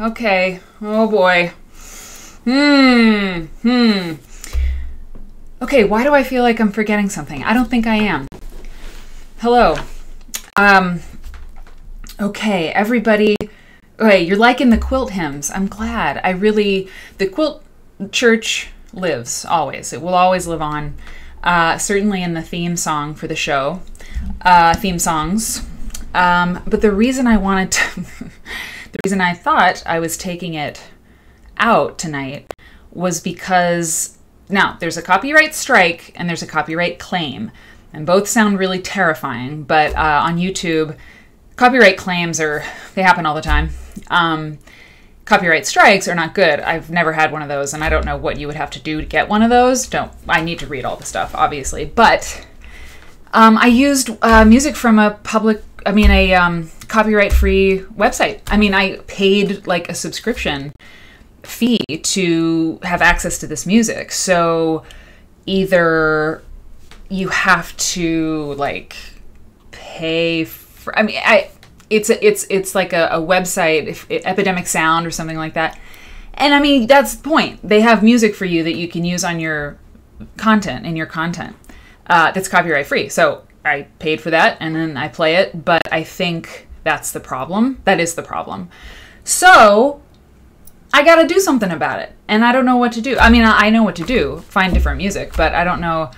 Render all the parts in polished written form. Okay. Oh boy. Okay, why do I feel like I'm forgetting something? I don't think I am. Hello. Okay, everybody. Okay, you're liking the quilt hymns. I'm glad. The Quilt Church lives always. It will always live on. Certainly in the theme song for the show, theme songs. But the reason I wanted to, the reason I thought I was taking it out tonight was because now there's a copyright strike and there's a copyright claim, and both sound really terrifying, but on YouTube, copyright claims they happen all the time. Copyright strikes are not good. I've never had one of those, and I don't know what you would have to do to get one of those. I need to read all the stuff, obviously. But I used music from a copyright-free website. I mean, I paid like a subscription fee to have access to this music. So either you have to like pay for, I mean, it's like a website, Epidemic Sound or something like that. And I mean, that's the point. They have music for you that you can use on your content, that's copyright free. So I paid for that and then I play it, but I think that's the problem. That is the problem. So I gotta do something about it. And I don't know what to do. I mean, I know what to do, find different music, but I don't know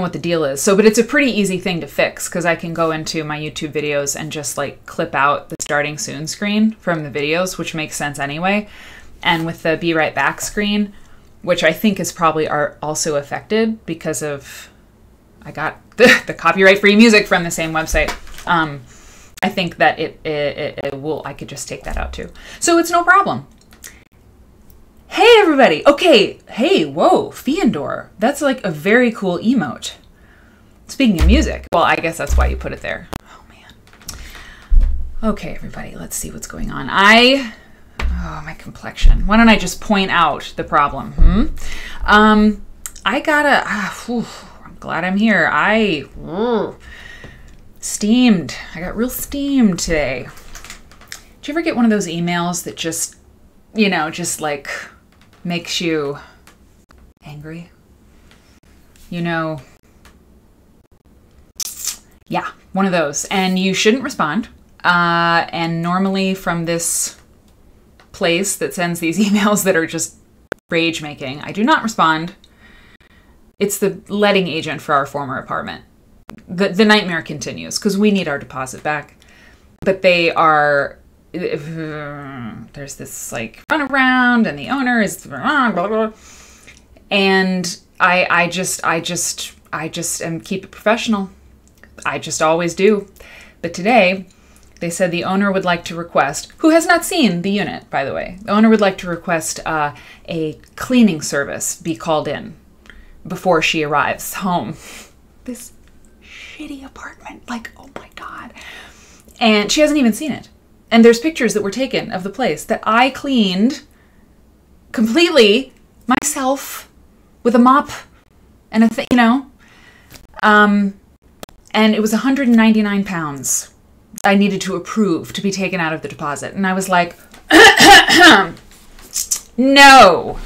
what the deal is. So, but it's a pretty easy thing to fix because I can go into my YouTube videos and just like clip out the starting soon screen from the videos, which makes sense anyway. And with the be right back screen, which I think is probably also affected because of, I got the copyright free music from the same website. I think that it will, I could just take that out too. So it's no problem. Hey everybody! Okay, hey, whoa, Fiendor. That's like a very cool emote. Speaking of music, well, I guess that's why you put it there. Oh man. Okay, everybody, let's see what's going on. Oh, my complexion. Why don't I just point out the problem? I'm glad I'm here. Steamed. I got real steamed today. Did you ever get one of those emails that just, you know, just like, makes you angry, you know? Yeah, one of those, and you shouldn't respond. And normally from this place that sends these emails that are just rage making, I do not respond. It's the letting agent for our former apartment. The nightmare continues because we need our deposit back, but they are, there's this like runaround and the owner is blah, blah, blah. And I just keep it professional. I just always do. But today they said the owner would like to request, who has not seen the unit, by the way, the owner would like to request a cleaning service be called in before she arrives home. This shitty apartment, like, oh my God. And she hasn't even seen it. And there's pictures that were taken of the place that I cleaned completely myself with a mop and a thing, you know? And it was 199 pounds I needed to approve to be taken out of the deposit. And I was like, no.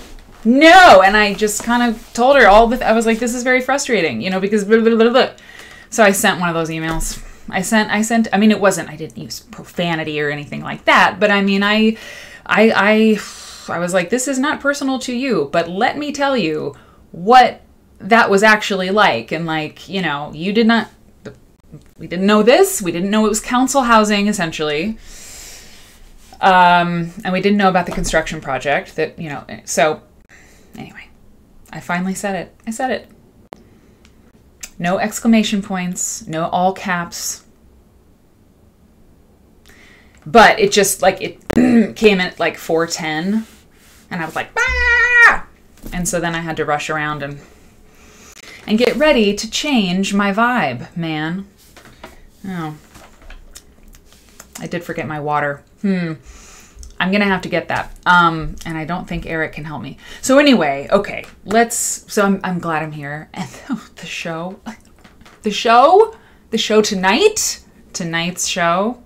And I just kind of told her I was like, this is very frustrating, you know, because blah, blah, blah, blah. So I sent one of those emails. I mean, I didn't use profanity or anything like that, but I mean, I was like, this is not personal to you, but let me tell you what that was actually like. And like, you know, we didn't know this. We didn't know it was council housing essentially. And we didn't know about the construction project that, you know, so anyway, I finally said it. I said it. No exclamation points, no all caps. But it just like, it came at like 4:10 and I was like, ah! And so then I had to rush around and get ready to change my vibe, man. Oh, I did forget my water. I'm going to have to get that. And I don't think Eric can help me. So anyway, okay, I'm glad I'm here. And the show tonight's show.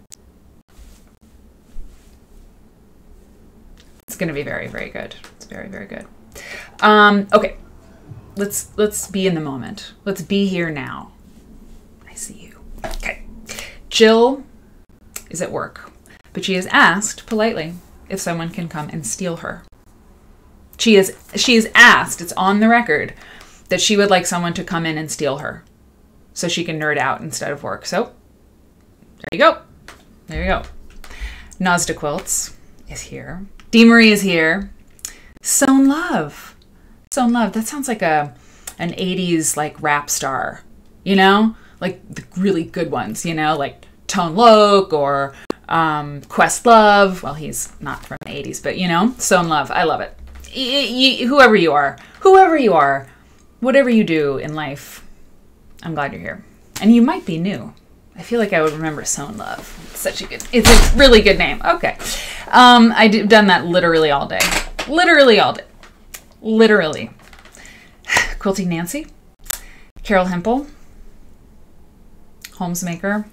It's going to be very, very good. It's very, very good. Okay, let's be in the moment. Let's be here now. I see you. Okay. Jill is at work, but she is asked politely if someone can come and steal her. She is asked, it's on the record, that she would like someone to come in and steal her so she can nerd out instead of work. So there you go. There you go. Nazda Quilts is here. DeMarie is here. Sown Love. Sown Love. That sounds like an 80s like rap star, you know? Like the really good ones, you know, like Tone Loc or Questlove. Well, he's not from the 80s, but you know, Sown Love. I love it. Whoever you are, whatever you do in life, I'm glad you're here. And you might be new. I feel like I would remember Sown Love. It's such a good, it's a really good name. Okay. I've done that literally all day. Literally all day. Literally. Quilty Nancy, Carol Hempel, Homesmaker.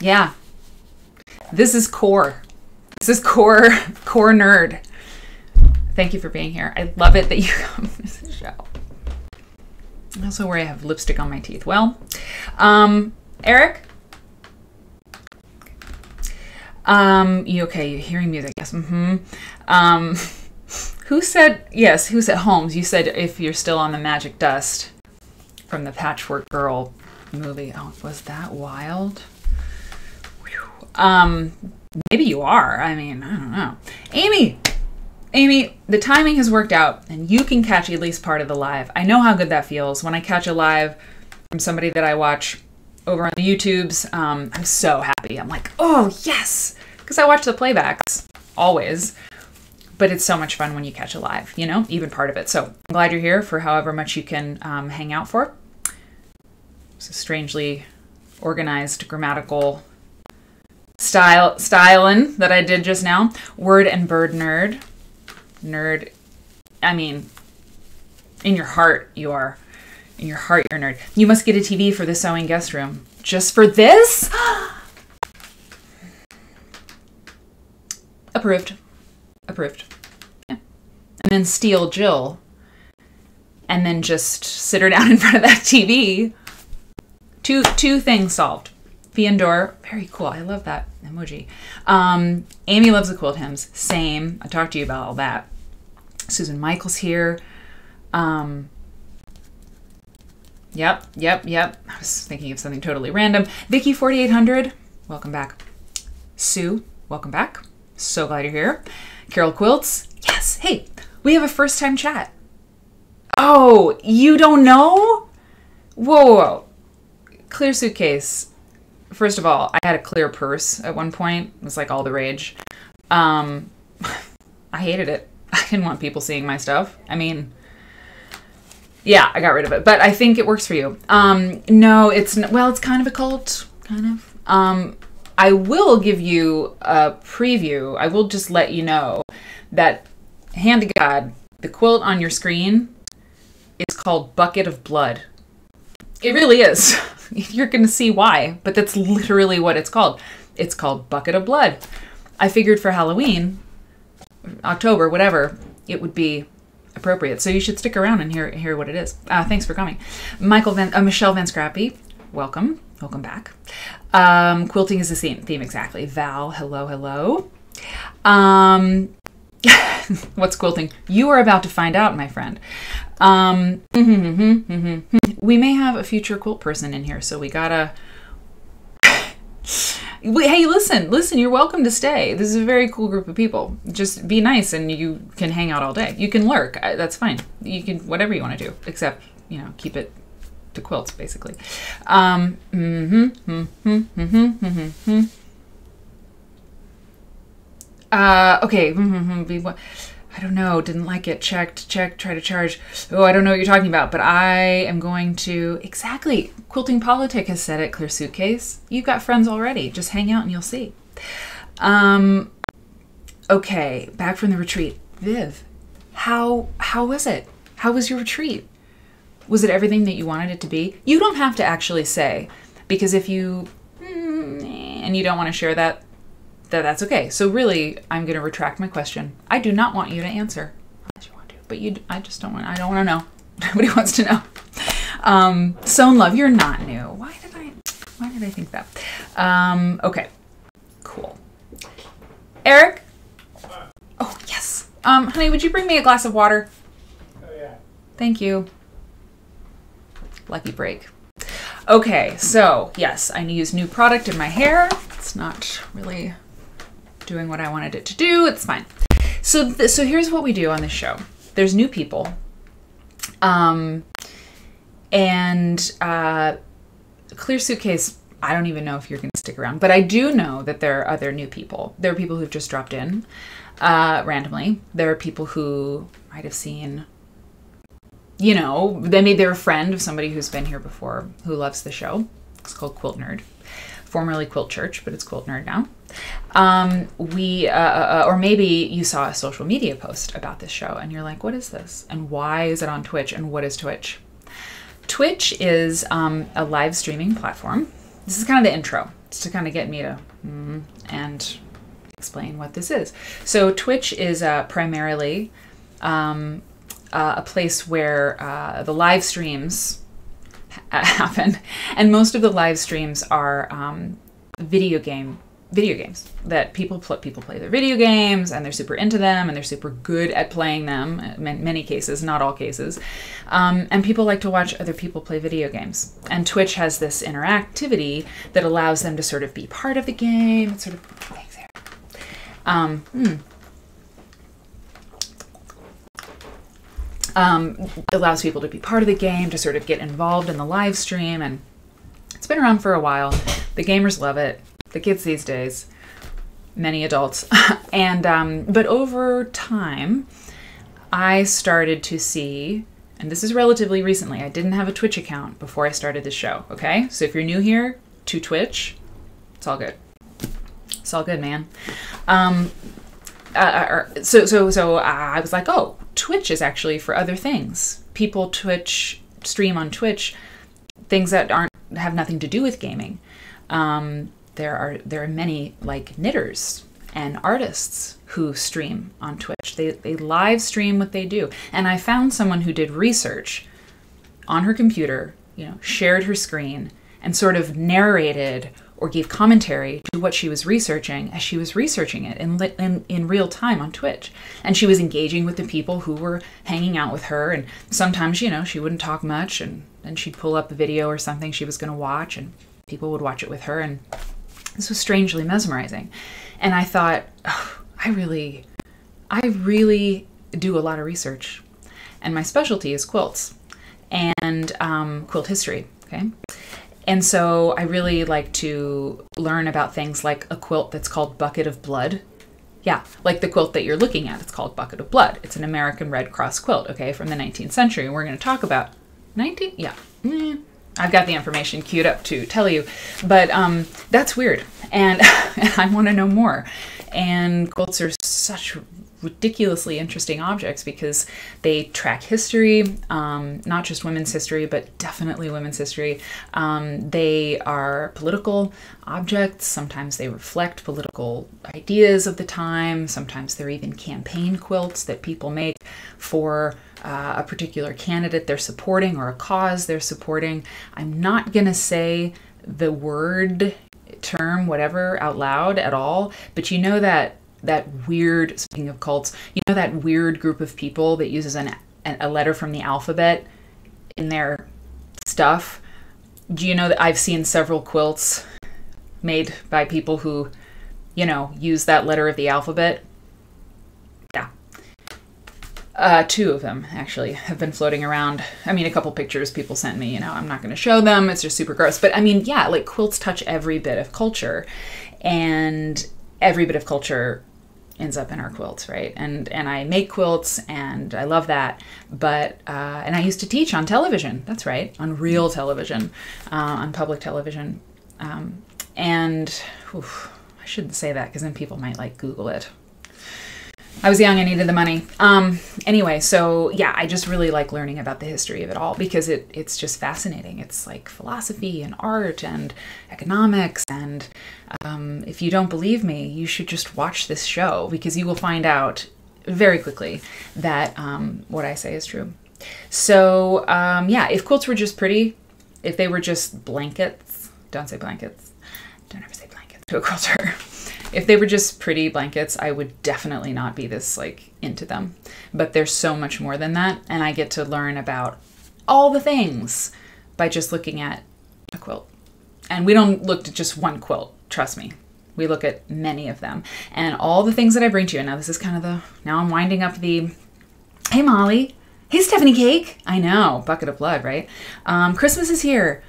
Yeah. This is core. This is core nerd. Thank you for being here. I love it that you come to the show. I also worry I have lipstick on my teeth. Well, Eric? You okay? You're hearing music? Yes. Mm-hmm. Who said, yes, who said Holmes? You said if you're still on the magic dust from the Patchwork Girl movie. Oh, was that wild? Whew. Maybe you are. I mean, I don't know. Amy! Amy, the timing has worked out, and you can catch at least part of the live. I know how good that feels when I catch a live from somebody that I watch over on the YouTubes. I'm so happy. I'm like, oh, yes, because I watch the playbacks always. But it's so much fun when you catch a live, you know, even part of it. So I'm glad you're here for however much you can hang out for. It's a strangely organized grammatical styling that I did just now. Word and bird nerd. Nerd, I mean, in your heart you are. In your heart you're a nerd. You must get a TV for the sewing guest room. Just for this? Approved. Approved. Yeah. And then steal Jill. And then just sit her down in front of that TV. Two things solved. Fiendor, very cool. I love that emoji. Amy loves the quilt hymns. Same. I talked to you about all that. Susan Michaels here. Yep. I was thinking of something totally random. Vicky 4800. Welcome back. Sue, welcome back. So glad you're here. Carol Quilts. Yes. Hey, we have a first-time chat. Oh, you don't know? Whoa. Clear suitcase. First of all, I had a clear purse at one point. It was like all the rage. I hated it. I didn't want people seeing my stuff. I mean, yeah, I got rid of it, but I think it works for you. No, it's, well, it's kind of a cult, kind of. I will give you a preview. I will just let you know that, hand to God, the quilt on your screen is called Bucket of Blood. It really is. You're going to see why, but that's literally what it's called. It's called Bucket of Blood. I figured for Halloween, October, whatever, it would be appropriate. So you should stick around and hear what it is. Thanks for coming. Michelle Van Scrappy, welcome. Welcome back. Quilting is the theme, exactly. Val, hello, hello. What's quilting? You are about to find out, my friend. We may have a future quilt person in here, so we gotta... Hey, listen, you're welcome to stay. This is a very cool group of people. Just be nice and you can hang out all day. You can lurk, that's fine. You can, whatever you want to do, except, you know, keep it to quilts, basically. Okay, I don't know, didn't like it, checked, try to charge. Oh, I don't know what you're talking about, but I am going to, exactly, Quilting Politic has said it, Clear Suitcase. You've got friends already, just hang out and you'll see. Okay, back from the retreat. Viv, how was it? How was your retreat? Was it everything that you wanted it to be? You don't have to actually say, because if you, and you don't want to share that, that's okay. So really, I'm going to retract my question. I do not want you to answer, unless you want to. But you, I don't want to know. Nobody wants to know. Sewn Love, you're not new. Why did I think that? Okay, cool. Eric? Oh, yes. Honey, would you bring me a glass of water? Oh, yeah. Thank you. Lucky break. Okay, so yes, I use new product in my hair. It's not really doing what I wanted it to do. It's fine. So, so here's what we do on this show. There's new people. Clear Suitcase, I don't even know if you're going to stick around, but I do know that there are other new people. There are people who've just dropped in randomly. There are people who might have seen, you know, maybe they're a friend of somebody who's been here before who loves the show. It's called Quilt Nerd, formerly Quilt Church, but it's Quilt Nerd now. Or maybe you saw a social media post about this show and you're like, what is this? And why is it on Twitch? And what is Twitch? Twitch is a live streaming platform. This is kind of the intro. It's to kind of get me to and explain what this is. So Twitch is primarily a place where the live streams happen, and most of the live streams are video games that people play their video games, and they're super into them, and they're super good at playing them in many cases, not all cases. And people like to watch other people play video games. And Twitch has this interactivity that allows them to sort of be part of the game. It's sort of thanks, Eric. Allows people to be part of the game, to sort of get involved in the live stream, and it's been around for a while. The gamers love it. The kids these days, many adults, and but over time I started to see, and this is relatively recently, I didn't have a Twitch account before I started this show, okay? So if you're new here to Twitch, it's all good. It's all good, man. So I was like, oh, Twitch is actually for other things. People stream on Twitch things that have nothing to do with gaming. There are many, like, knitters and artists who stream on Twitch. They live stream what they do. And I found someone who did research on her computer, you know, shared her screen, and sort of narrated or gave commentary to what she was researching as she was researching it in real time on Twitch. And she was engaging with the people who were hanging out with her, and sometimes, you know, she wouldn't talk much, and then she'd pull up a video or something she was going to watch, and people would watch it with her, and this was strangely mesmerizing. And I thought, oh, I really do a lot of research, and my specialty is quilts and quilt history, okay? And so I really like to learn about things like a quilt that's called Bucket of Blood. Yeah, like the quilt that you're looking at, it's called Bucket of Blood. It's an American Red Cross quilt, okay, from the 19th century. And we're gonna talk about 19, yeah. I've got the information queued up to tell you, but that's weird, and I want to know more. And quilts are such ridiculously interesting objects because they track history, not just women's history, but definitely women's history. They are political objects. Sometimes they reflect political ideas of the time. Sometimes they're even campaign quilts that people make for a particular candidate they're supporting or a cause they're supporting. I'm not gonna say the word, term, whatever out loud at all, but you know that weird, speaking of cults, you know that weird group of people that uses a letter from the alphabet in their stuff? Do you know that I've seen several quilts made by people who, you know, use that letter of the alphabet? Yeah. Two of them actually have been floating around. I mean, a couple pictures people sent me, you know, I'm not going to show them. It's just super gross. But I mean, yeah, like quilts touch every bit of culture, and every bit of culture ends up in our quilts, right? And I make quilts, and I love that. But and I used to teach on television. That's right, on real television, on public television. I shouldn't say that because then people might like Google it. I was young, I needed the money. Anyway, so yeah, I just really like learning about the history of it all because it's just fascinating. It's like philosophy and art and economics, and if you don't believe me, you should just watch this show because you will find out very quickly that what I say is true. So yeah, if quilts were just pretty, if they were just blankets, don't say blankets, don't ever say blankets to a quilter. If they were just pretty blankets, I would definitely not be this like into them, but there's so much more than that. And I get to learn about all the things by just looking at a quilt. And we don't look at just one quilt, trust me. We look at many of them and all the things that I bring to you. Now this is kind of the, now I'm winding up the, hey Molly, hey Stephanie Cake. I know, bucket of blood, right? Christmas is here.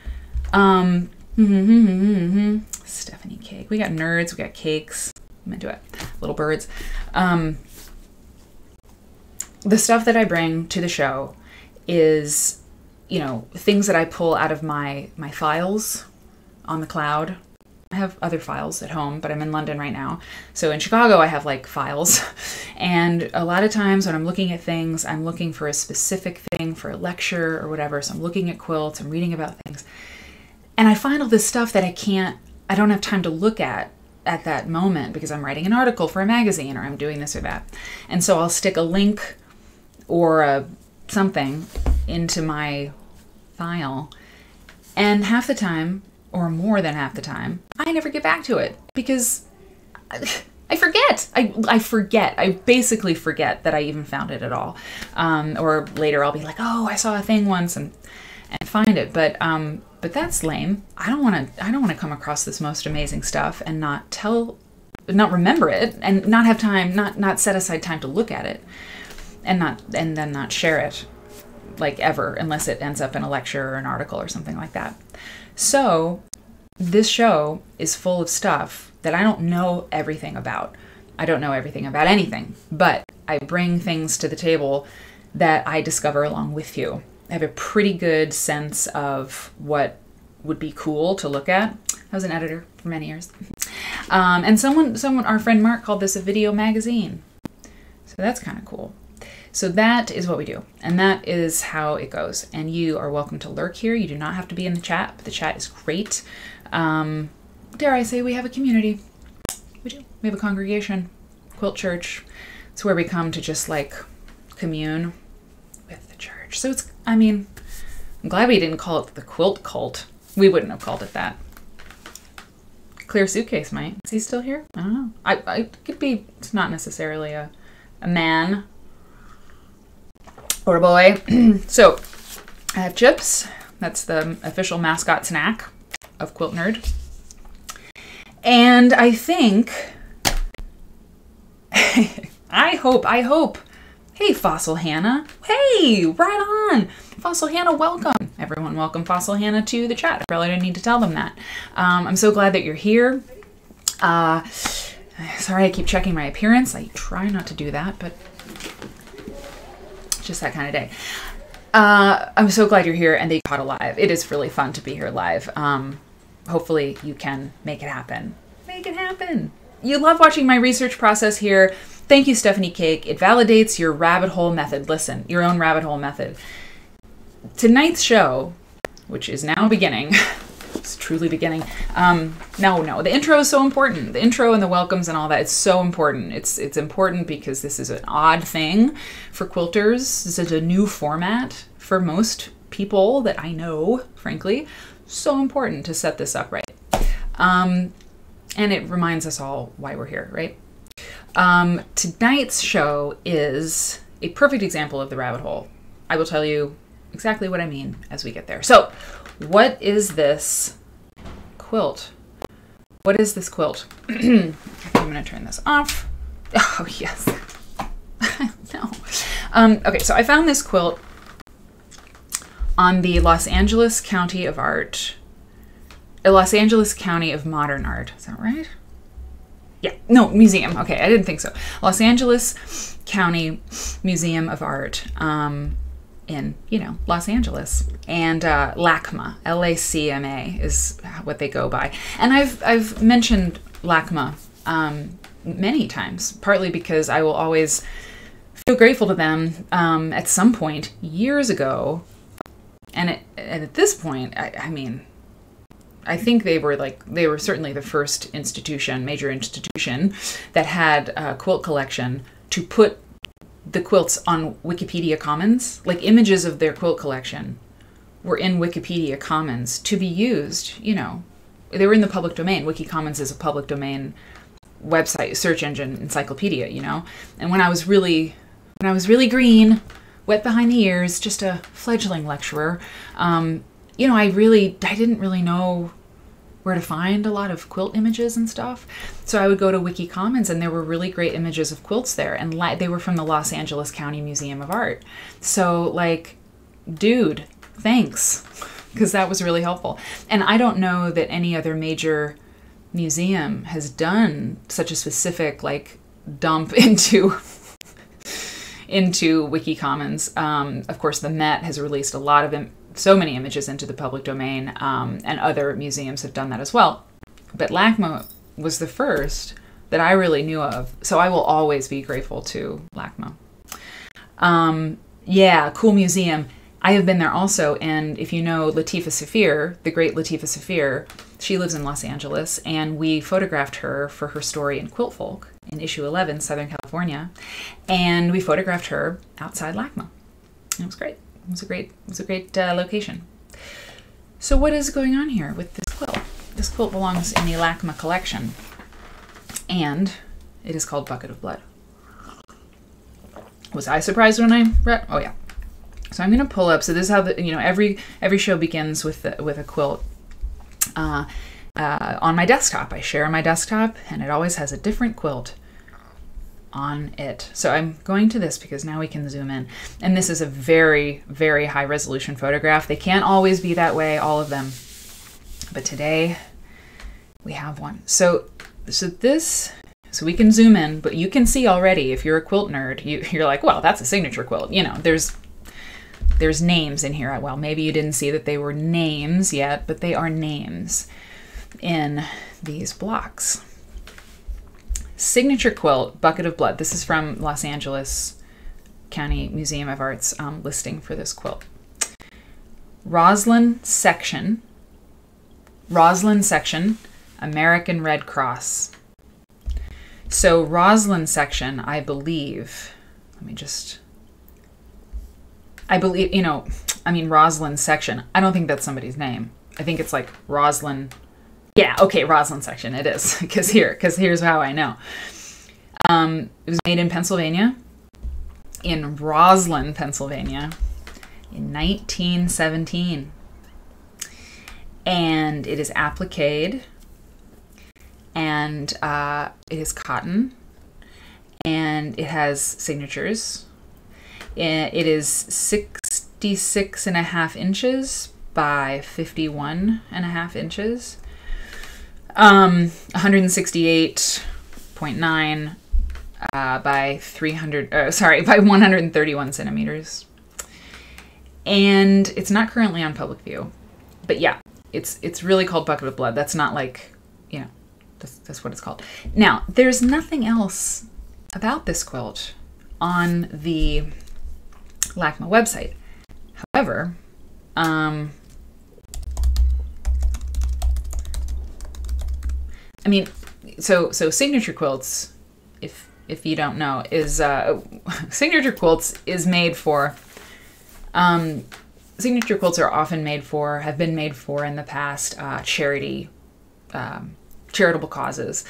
Stephanie Cake. We got nerds, we got cakes. I'm into it. Little birds. The stuff that I bring to the show is, you know, things that I pull out of my files on the cloud. I have other files at home, but I'm in London right now. So in Chicago, I have like files. And a lot of times when I'm looking at things, I'm looking for a specific thing for a lecture or whatever. So I'm looking at quilts, I'm reading about things. And I find all this stuff that I don't have time to look at that moment because I'm writing an article for a magazine or I'm doing this or that. And so I'll stick a link or something into my file. And half the time, or more than half the time, I never get back to it because I forget. I forget. I basically forget that I even found it at all. Or later I'll be like, oh, I saw a thing once and find it. But that's lame. I don't want to come across this most amazing stuff and not remember it and not have time, not set aside time to look at it and then not share it like ever, unless it ends up in a lecture or an article or something like that. So this show is full of stuff that I don't know everything about. I don't know everything about anything, but I bring things to the table that I discover along with you. I have a pretty good sense of what would be cool to look at. I was an editor for many years. And our friend Mark called this a video magazine. So that's kind of cool. So that is what we do. And that is how it goes. And you are welcome to lurk here. You do not have to be in the chat, but the chat is great. Dare I say we have a community. We do. We have a congregation, Quilt Church. It's where we come to just like commune with the church. So it's, I mean, I'm glad we didn't call it the Quilt Cult. We wouldn't have called it that. Clear Suitcase might. Is he still here? I don't know. I could be, it's not necessarily a man or a boy. So I have Chips. That's the official mascot snack of Quilt Nerd. And I think, I hope, hey, Fossil Hannah. Hey, right on. Fossil Hannah, welcome. Everyone welcome Fossil Hannah to the chat. I probably don't need to tell them that. I'm so glad that you're here. Sorry, I keep checking my appearance. I try not to do that, but it's just that kind of day. I'm so glad you're here and that you caught alive. It is really fun to be here live. Hopefully you can make it happen. Make it happen. You love watching my research process here. Thank you, Stephanie Cake. It validates your rabbit hole method. Listen, your own rabbit hole method. Tonight's show, which is now beginning, it's truly beginning. No, the intro is so important. The intro and the welcomes and all that, it's so important. It's important because this is an odd thing for quilters. This is a new format for most people that I know, frankly. So important to set this up right. And it reminds us all why we're here, right? Tonight's show is a perfect example of the rabbit hole. I will tell you exactly what I mean as we get there. So what is this quilt? What is this quilt? I'm gonna turn this off. Oh yes, no. Okay, so I found this quilt on the Los Angeles County of Art, Los Angeles County of Modern Art, is that right? Yeah, no, museum. Okay, I didn't think so. Los Angeles County Museum of Art in, you know, Los Angeles. And LACMA, L-A-C-M-A is what they go by. And I've mentioned LACMA many times, partly because I will always feel grateful to them at some point years ago. And at this point, I mean, I think they were certainly the first institution, major institution, that had a quilt collection to put the quilts on Wikipedia Commons. Like, images of their quilt collection were in Wikipedia Commons to be used, you know. They were in the public domain. Wiki Commons is a public domain website, search engine, encyclopedia, you know. And when I was really green, wet behind the ears, just a fledgling lecturer, you know, I didn't really know where to find a lot of quilt images and stuff. So I would go to Wiki Commons, and there were really great images of quilts there, and they were from the Los Angeles County Museum of Art. So, like, dude, thanks, because that was really helpful. And I don't know that any other major museum has done such a specific, like, dump into into Wiki Commons. Of course, the Met has released a lot of so many images into the public domain, and other museums have done that as well. But LACMA was the first that I really knew of, so I will always be grateful to LACMA. Yeah, cool museum. I have been there also, and if you know Latifa Safir, the great Latifa Safir, she lives in Los Angeles, and we photographed her for her story in Quilt Folk in issue 11, Southern California, and we photographed her outside LACMA. It was great. It was a great location. So what is going on here with this quilt? This quilt belongs in the LACMA collection, and it is called Bucket of Blood. Was I surprised when I read? Oh yeah. So I'm gonna pull up. So this is how the, you know, every show begins with a quilt. On my desktop, I share my desktop, and it always has a different quilt on it. So I'm going to this because now we can zoom in. And this is a very, very high resolution photograph. They can't always be that way, all of them. But today we have one. So we can zoom in, but you can see already, if you're a quilt nerd, you're like, well, that's a signature quilt. You know, there's names in here. Well, maybe you didn't see that they were names yet, but they are names in these blocks. Signature quilt, Bucket of Blood. This is from Los Angeles County Museum of Art's listing for this quilt. Roslyn Section. Roslyn Section, American Red Cross. So Roslyn Section, I believe, Roslyn Section. I don't think that's somebody's name. I think it's like Roslyn. Yeah, okay, Roslyn Section it is, because here's how I know. It was made in Pennsylvania, in Roslyn, Pennsylvania, in 1917. And it is appliqué, and it is cotton, and it has signatures. It is 66.5 inches by 51.5 inches. 168.9 by 131 centimeters. And it's not currently on public view, but yeah, it's really called Bucket of Blood. That's not like, you know, that's what it's called. Now, there's nothing else about this quilt on the LACMA website. However, I mean, so signature quilts, if you don't know, is signature quilts is made for, signature quilts are often made for, have been made for in the past, charitable causes.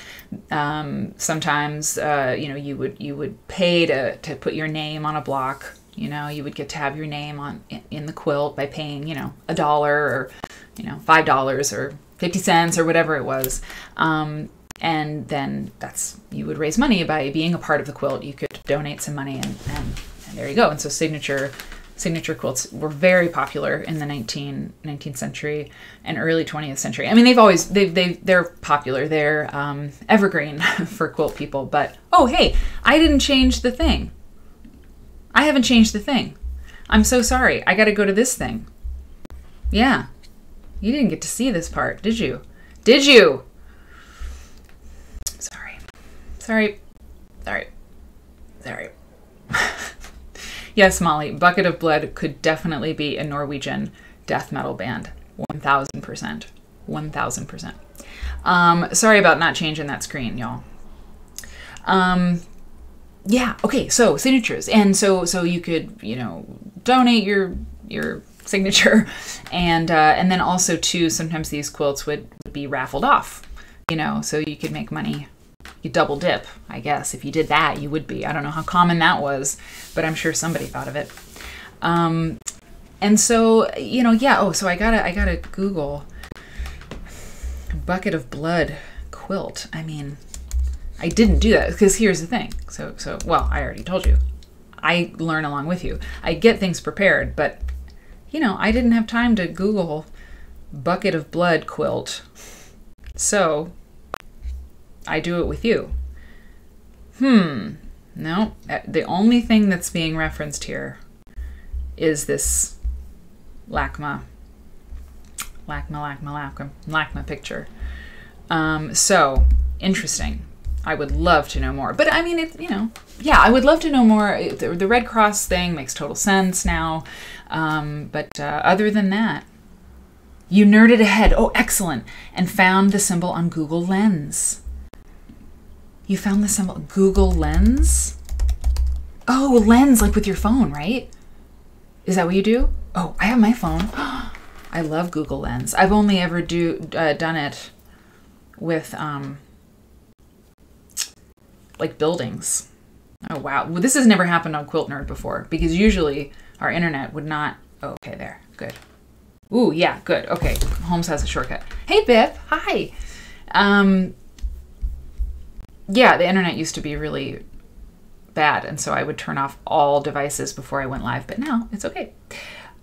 Sometimes, you know, you would pay to put your name on a block. You know, you would get to have your name on in the quilt by paying, you know, $1 or, you know, $5 or 50 cents or whatever it was. And then you would raise money by being a part of the quilt. You could donate some money and there you go. And so signature quilts were very popular in the 19th century and early 20th century. I mean, they're popular. They're evergreen for quilt people, but oh, hey, I didn't change the thing. I haven't changed the thing. I'm so sorry. I got to go to this thing. Yeah. You didn't get to see this part, did you? Did you? Sorry. Sorry. Yes, Molly, Bucket of Blood could definitely be a Norwegian death metal band. 1,000%. 1,000%. Sorry about not changing that screen, y'all. Yeah, okay, so signatures. And so you could, you know, donate your signature. And then also, too, sometimes these quilts would be raffled off, you know, so you could make money. You double dip, I guess. If you did that, you would be. I don't know how common that was, but I'm sure somebody thought of it. And so, you know, yeah. Oh, so I gotta Google Bucket of Blood quilt. I mean, I didn't do that because here's the thing. So well, I already told you. I learn along with you. I get things prepared, but you know, I didn't have time to Google Bucket of Blood quilt. So I do it with you. No, the only thing that's being referenced here is this LACMA picture. So interesting. I would love to know more, but I mean, it, you know, yeah, I would love to know more. The Red Cross thing makes total sense now. But other than that, you nerded ahead. Oh, excellent. And found the symbol on Google Lens. You found the symbol Google Lens? Oh, Lens, like with your phone, right? Is that what you do? Oh, I have my phone. I love Google Lens. I've only ever done it with like buildings. Oh, wow. Well, this has never happened on Quilt Nerd before because usually our internet would not. Oh, okay, there. Good. Ooh, yeah, good. Okay. Holmes has a shortcut. Hey, Bip. Hi. Yeah, the internet used to be really bad, and so I would turn off all devices before I went live, but now it's okay.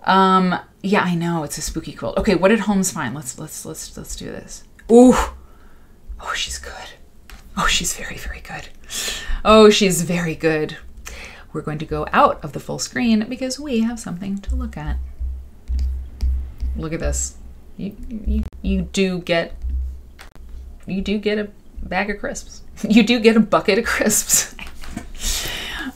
Yeah, I know, it's a spooky quilt. Okay, what did Holmes find? Let's do this. Ooh. Oh, she's good. Oh, she's very, very good. Oh, she's very good. We're going to go out of the full screen because we have something to look at. Look at this. You do get a bag of crisps. You do get a bucket of crisps.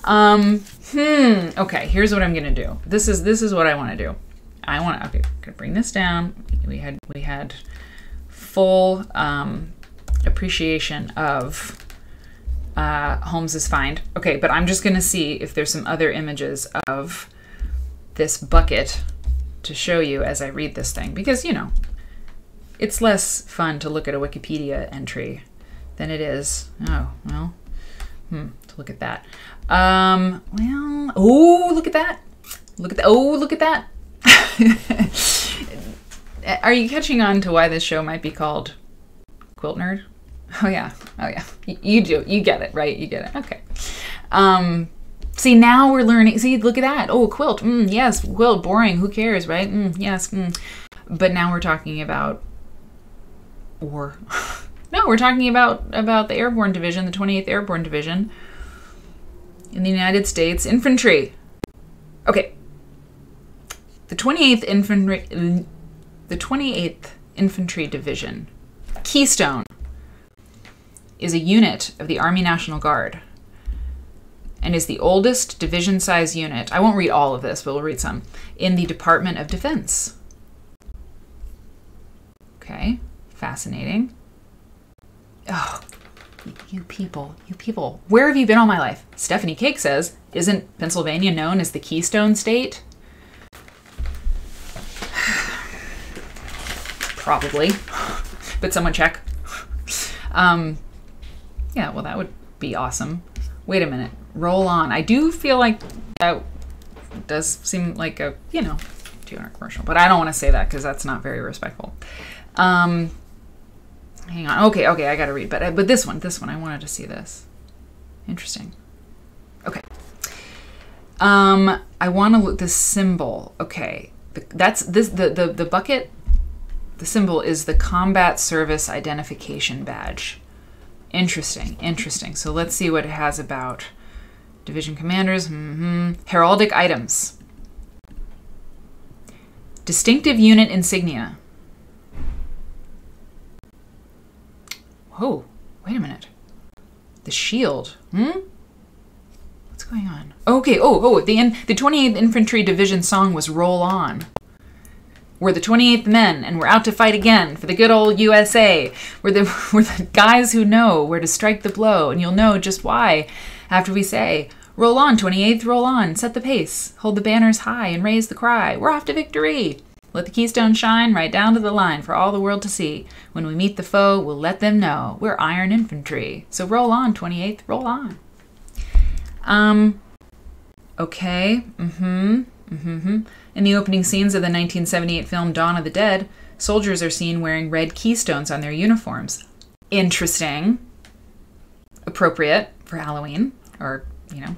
Okay, here's what I'm gonna do. This is what I want to do. Okay, I'm gonna bring this down. We had full appreciation of Holmes's find. Okay, but I'm just gonna see if there's some other images of this bucket to show you as I read this thing, because you know, it's less fun to look at a Wikipedia entry than it is. Oh, well, to look at that. Well, oh, look at that. Look at that. Oh, look at that. Are you catching on to why this show might be called Quilt Nerd? Oh yeah. Oh yeah. You do. You get it, right? You get it. Okay. See, now we're learning. See, look at that. Oh, quilt. Yes. Quilt. Boring. Who cares, right? Yes. But now we're talking about war. No, we're talking about the Airborne Division, the 28th Airborne Division in the United States Infantry. Okay. The 28th Infantry Division, Keystone, is a unit of the Army National Guard and is the oldest division-size unit. I won't read all of this, but we'll read some. In the Department of Defense. Okay, fascinating. Oh, you people, where have you been all my life? Stephanie Cake says, isn't Pennsylvania known as the Keystone State? Probably, but someone check. Yeah, well, that would be awesome. Wait a minute, roll on. I do feel like that does seem like a, you know, 200 commercial, but I don't want to say that because that's not very respectful. Hang on. Okay, I gotta read, but this one, I wanted to see this. Interesting. Okay. I want to look this symbol. Okay, the bucket. The symbol is the Combat Service Identification Badge. Interesting. So let's see what it has about division commanders. Heraldic items. Distinctive unit insignia. Oh, wait a minute. The shield. Hmm? What's going on? Okay, the 28th Infantry Division song was Roll On. We're the 28th men, and we're out to fight again for the good old USA. We're the guys who know where to strike the blow, and you'll know just why after we say, roll on, 28th, roll on, set the pace, hold the banners high, and raise the cry. We're off to victory. Let the Keystone shine right down to the line for all the world to see. When we meet the foe, we'll let them know we're Iron Infantry. So roll on, 28th, roll on. Okay, In the opening scenes of the 1978 film Dawn of the Dead, soldiers are seen wearing red keystones on their uniforms. Interesting. Appropriate for Halloween, or, you know.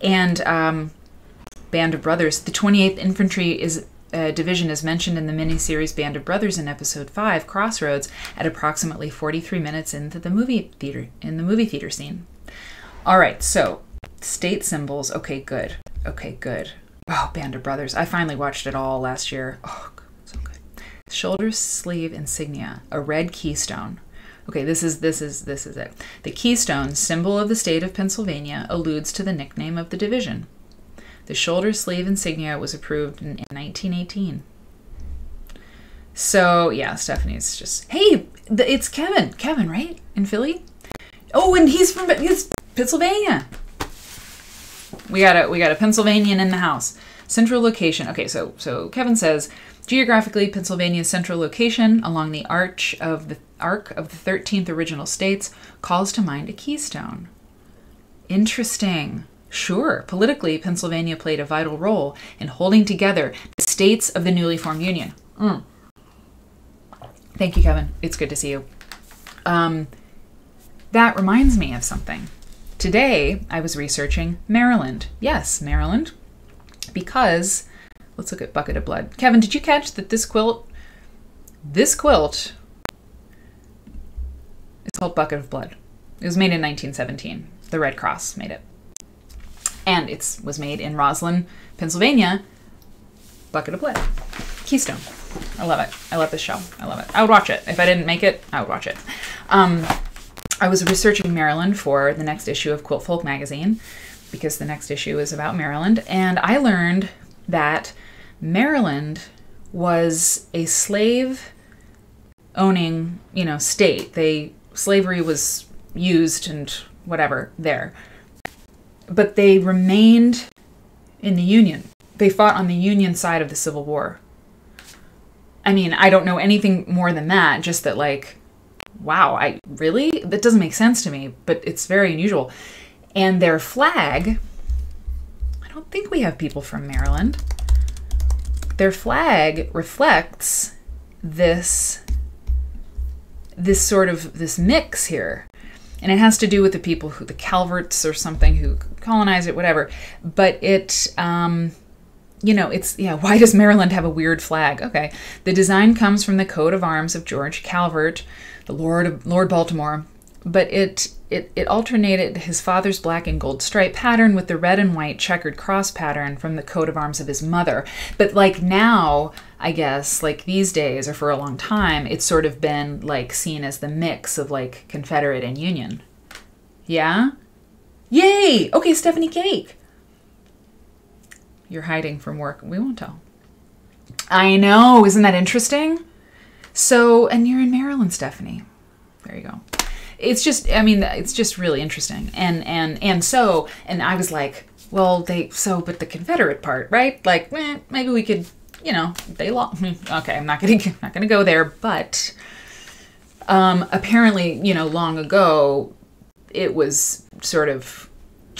And Band of Brothers. The 28th Infantry Division is mentioned in the miniseries Band of Brothers in Episode 5, Crossroads, at approximately 43 minutes into the movie theater, in the movie theater scene. All right, so state symbols. Okay, good. Okay, good. Oh, Band of Brothers. I finally watched it all last year. Oh, so good. Shoulder sleeve insignia, a red keystone. Okay, this is it. The keystone, symbol of the state of Pennsylvania, alludes to the nickname of the division. The shoulder sleeve insignia was approved in 1918. So, yeah, Stephanie's just, hey, it's Kevin. Kevin, right? In Philly? Oh, and he's from Pennsylvania. We got a Pennsylvanian in the house. Central location. Okay, so Kevin says, geographically, Pennsylvania's central location along the arc of the 13th original states calls to mind a keystone. Interesting. Sure. Politically, Pennsylvania played a vital role in holding together the states of the newly formed union. Mm. Thank you, Kevin. It's good to see you. That reminds me of something. Today, I was researching Maryland. Yes, Maryland. Because, let's look at Bucket of Blood. Kevin, did you catch that this quilt is called Bucket of Blood? It was made in 1917. The Red Cross made it. And it was made in Roslyn, Pennsylvania. Bucket of Blood. Keystone. I love it. I love this show. I love it. I would watch it. If I didn't make it, I would watch it. I was researching Maryland for the next issue of Quilt Folk magazine, because the next issue is about Maryland, and I learned that Maryland was a slave-owning, you know, state. Slavery was used and whatever there, but they remained in the Union. They fought on the Union side of the Civil War. I mean, I don't know anything more than that, just that, like, wow, that doesn't make sense to me, but it's very unusual. And their flag, I don't think we have people from Maryland. Their flag reflects this mix here. And it has to do with the people who, the Calverts or something, who colonized it, whatever. But it, you know, why does Maryland have a weird flag? Okay. The design comes from the coat of arms of George Calvert, Lord Baltimore, but it alternated his father's black and gold stripe pattern with the red and white checkered cross pattern from the coat of arms of his mother. But like now, I guess, like these days or for a long time, it's sort of been like seen as the mix of like Confederate and Union. Yeah? Yay! Okay, Stephanie Cake. You're hiding from work. We won't tell. I know. Isn't that interesting? So, and you're in Maryland, Stephanie. There you go. It's just, I mean, it's just really interesting. And I was like, well, but the Confederate part, right? Like, maybe we could, you know, they lost. Okay, I'm not gonna go there. But apparently, you know, long ago, it was sort of,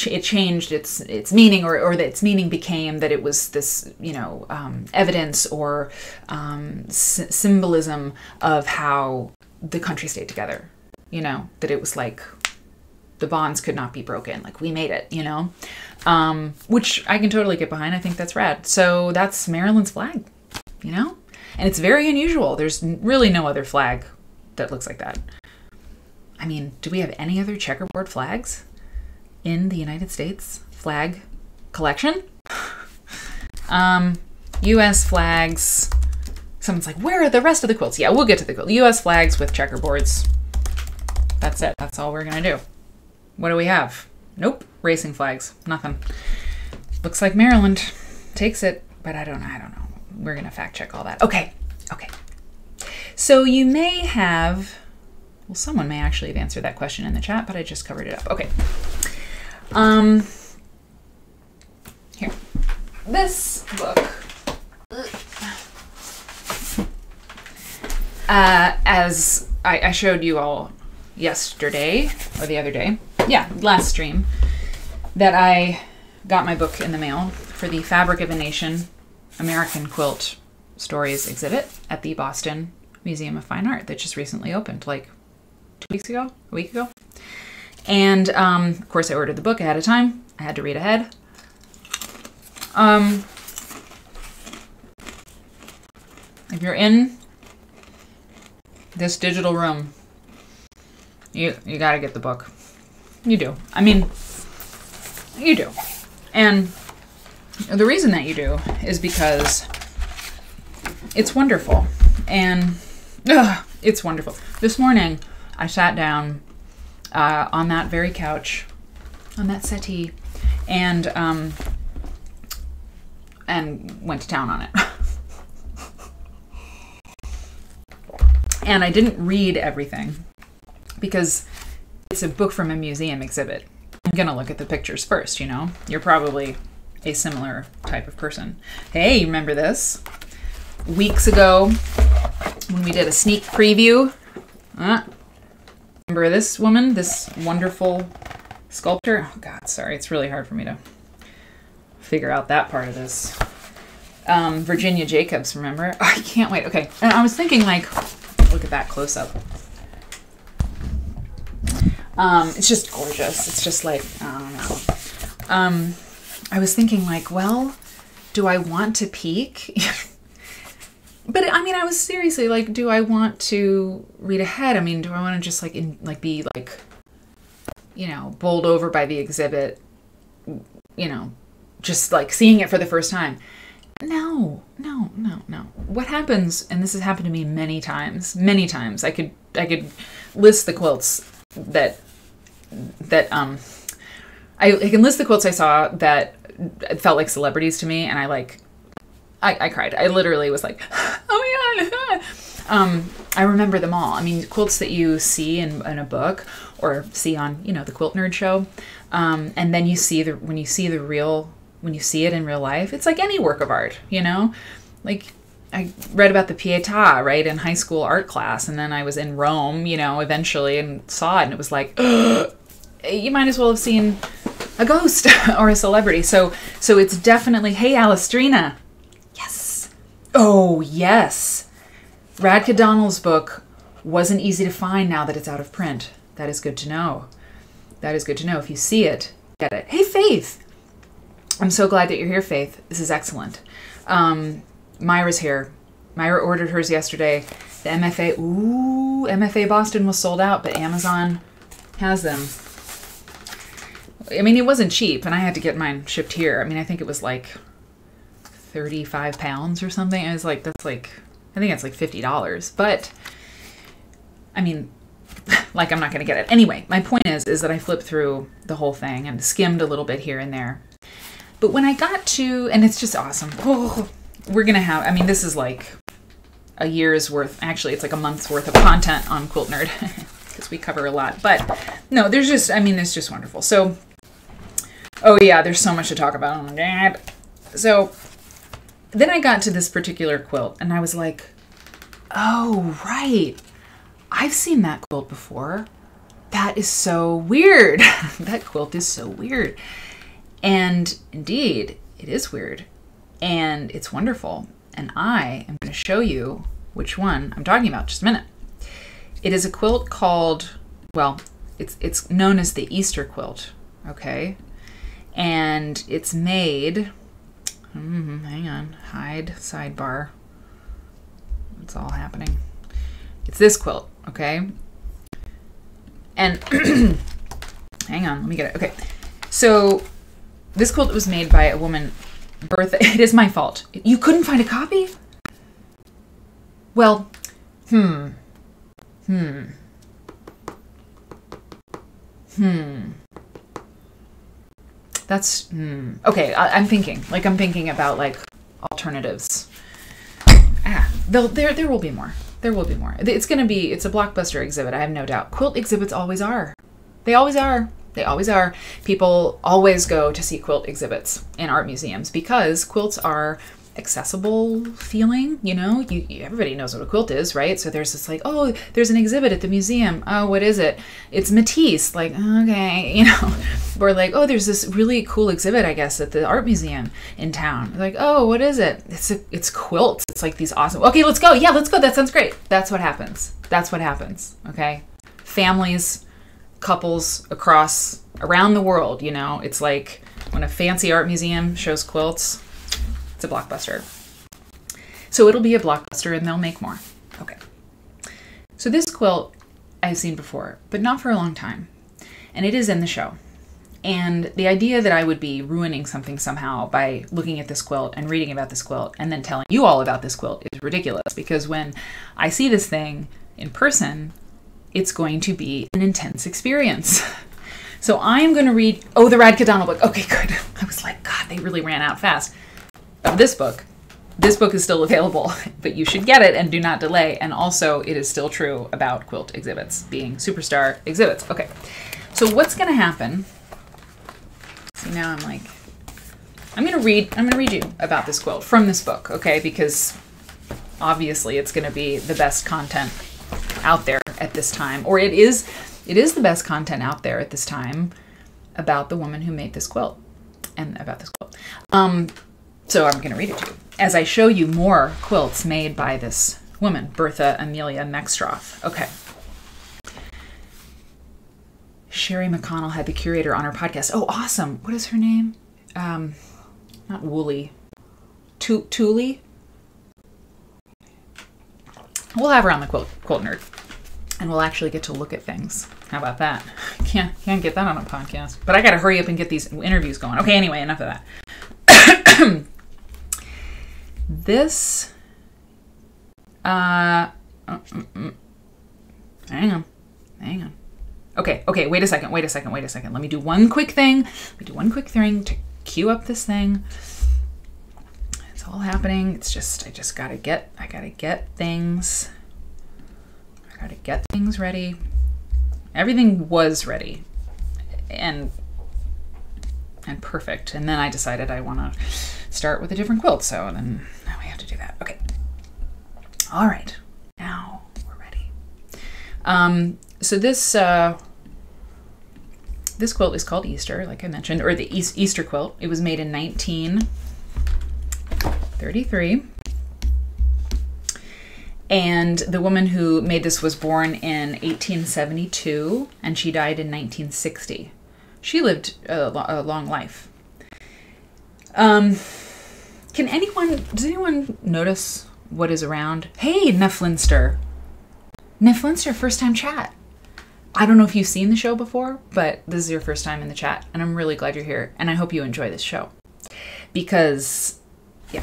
it changed its meaning, or that its meaning became that it was this, you know, evidence or symbolism of how the country stayed together, you know, that it was like the bonds could not be broken, like we made it, you know, which I can totally get behind. I think that's rad. So that's Maryland's flag, you know, and it's very unusual. There's really no other flag that looks like that. I mean, do we have any other checkerboard flags in the United States flag collection? U.S. flags. Someone's like, where are the rest of the quilts? Yeah, we'll get to the quilts. U.S. flags with checkerboards. That's it. That's all we're going to do. What do we have? Nope. Racing flags. Nothing. Looks like Maryland takes it, but I don't know. We're going to fact check all that. Okay. Okay. So you may have, well, someone may actually have answered that question in the chat, but I just covered it up. Okay. Here. This book. As I showed you all yesterday, or the other day, yeah, last stream, that I got my book in the mail for the Fabric of a Nation American Quilt Stories exhibit at the Boston Museum of Fine Art that just recently opened, like 2 weeks ago, a week ago. And, of course, I ordered the book ahead of time. I had to read ahead. If you're in this digital room, you gotta get the book. You do. I mean, you do. And the reason that you do is because it's wonderful. And it's wonderful. This morning, I sat down on that very couch, on that settee, and went to town on it. And I didn't read everything because it's a book from a museum exhibit. I'm gonna look at the pictures first, you know? You're probably a similar type of person. Hey, you remember this? Weeks ago, when we did a sneak preview, remember this woman, this wonderful sculptor? Oh God, sorry, it's really hard for me to figure out that part of this. Virginia Jacobs, remember? Oh, I can't wait, okay. And I was thinking, like, look at that close up. It's just gorgeous. It's just like, I don't know. I was thinking, like, well, do I want to peek? But I mean, I was seriously like, do I want to read ahead? I mean, do I want to just like, be like, you know, bowled over by the exhibit, you know, just like seeing it for the first time? No. What happens, and this has happened to me many times. I could list the quilts I can list the quilts I saw that felt like celebrities to me, and I cried. I literally was like, oh my God. I remember them all. I mean, quilts that you see in a book or see on, you know, the Quilt Nerd show. And then you see when you see it in real life, it's like any work of art, you know? Like, I read about the Pietà, right, in high school art class, and then I was in Rome, you know, eventually, and saw it, and it was like, you might as well have seen a ghost or a celebrity. So it's definitely, hey, Alistrina. Yes. Oh, yes. Radka Donnell's book wasn't easy to find now that it's out of print. That is good to know. That is good to know. If you see it, get it. Hey, Faith. I'm so glad that you're here, Faith. This is excellent. Myra's here. Myra ordered hers yesterday. The MFA, ooh, MFA Boston was sold out, but Amazon has them. I mean, it wasn't cheap, and I had to get mine shipped here. I mean, I think it was like 35 pounds or something. I was like, that's like, I think that's like $50. But, I mean, like, I'm not going to get it. Anyway, my point is that I flipped through the whole thing and skimmed a little bit here and there. But when I got to, and it's just awesome. Oh, we're going to have, I mean, this is like a year's worth. Actually, it's like a month's worth of content on Quilt Nerd because we cover a lot. But no, there's just, I mean, it's just wonderful. So, oh yeah, there's so much to talk about. Oh my God. So then I got to this particular quilt and I was like, oh, right. I've seen that quilt before. That is so weird. That quilt is so weird. And indeed, it is weird, and it's wonderful, and I am going to show you which one I'm talking about in just a minute. It is a quilt called, well, it's known as the Easter quilt, okay? And it's made, hang on, hide, sidebar, it's all happening. It's this quilt, okay? And hang on, let me get it, okay. So this quilt was made by a woman, Bertha. It is my fault. You couldn't find a copy? Well, That's, okay, I'm thinking. Like, I'm thinking about, like, alternatives. There will be more. There will be more. It's going to be, it's a blockbuster exhibit, I have no doubt. Quilt exhibits always are. They always are. They always are. People always go to see quilt exhibits in art museums because quilts are accessible feeling, you know? Everybody knows what a quilt is, right? So there's this like, oh, there's an exhibit at the museum. Oh, what is it? It's Matisse. Like, okay, you know? Or like, oh, there's this really cool exhibit, I guess, at the art museum in town. Like, oh, what is it? It's quilts. It's like these awesome, okay, let's go. Yeah, let's go. That sounds great. That's what happens. That's what happens, okay? Families, couples across, around the world, you know? It's like when a fancy art museum shows quilts, it's a blockbuster. So it'll be a blockbuster and they'll make more. Okay. So this quilt I've seen before, but not for a long time. And it is in the show. And the idea that I would be ruining something somehow by looking at this quilt and reading about this quilt and then telling you all about this quilt is ridiculous, because when I see this thing in person, it's going to be an intense experience. So I'm going to read, oh, the Radka Donald book. Okay, good. I was like, God, they really ran out fast. Of this book. This book is still available, but you should get it and do not delay. And also, it is still true about quilt exhibits being superstar exhibits. Okay. So what's going to happen? See, now I'm like, I'm going to read you about this quilt from this book, okay? Because obviously it's going to be the best content out there at this time, or it is the best content out there at this time about the woman who made this quilt and about this quilt. So I'm going to read it to you as I show you more quilts made by this woman, Bertha Amelia Meckstroth. Okay. Sherry McConnell had the curator on her podcast. Oh, awesome. What is her name? Not Wooly. Tooley? We'll have her on the Quilt Nerd. And we'll actually get to look at things. How about that? Can't get that on a podcast. But I got to hurry up and get these interviews going. Okay, anyway, enough of that. This, hang on. Okay, wait a second. Let me do one quick thing. To queue up this thing. It's all happening. It's just, I gotta get things ready. Everything was ready and perfect. And then I decided I want to start with a different quilt. So then now we have to do that. Okay. All right. Now we're ready. So this, this quilt is called Easter, like I mentioned, or the Easter quilt. It was made in 1933. And the woman who made this was born in 1872 and she died in 1960. She lived a long life. Does anyone notice what is around? Hey, Neflinster. Neflinster, first time chat. I don't know if you've seen the show before, but this is your first time in the chat, and I'm really glad you're here, and I hope you enjoy this show. Because, yeah,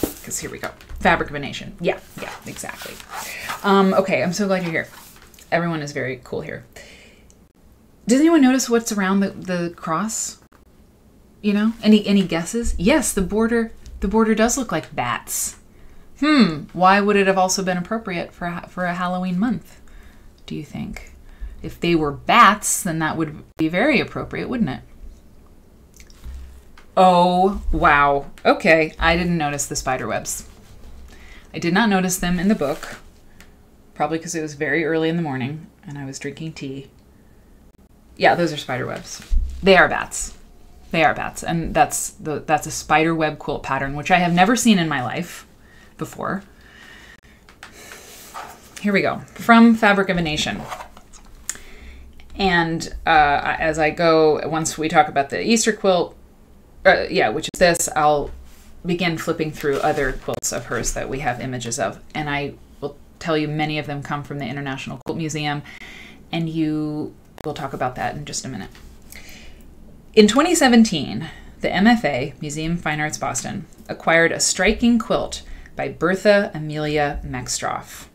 because here we go. Fabric of a Nation. Yeah, exactly. Okay, I'm so glad you're here. Everyone is very cool here. Does anyone notice what's around the cross? You know, any guesses? Yes, the border does look like bats. Why would it have also been appropriate for a Halloween month, do you think? If they were bats, then that would be very appropriate, wouldn't it? Oh, wow. Okay, I didn't notice the spider webs. I did not notice them in the book, probably because it was very early in the morning and I was drinking tea. Yeah, those are spider webs. They are bats. They are bats, and that's a spider web quilt pattern, which I have never seen in my life before. Here we go, from Fabric of a Nation. And as I go, once we talk about the Easter quilt, which is this, I'll begin flipping through other quilts of hers that we have images of. And I will tell you many of them come from the International Quilt Museum, and we'll talk about that in just a minute. In 2017, the MFA, Museum of Fine Arts Boston, acquired a striking quilt by Bertha Amelia Meckstroth,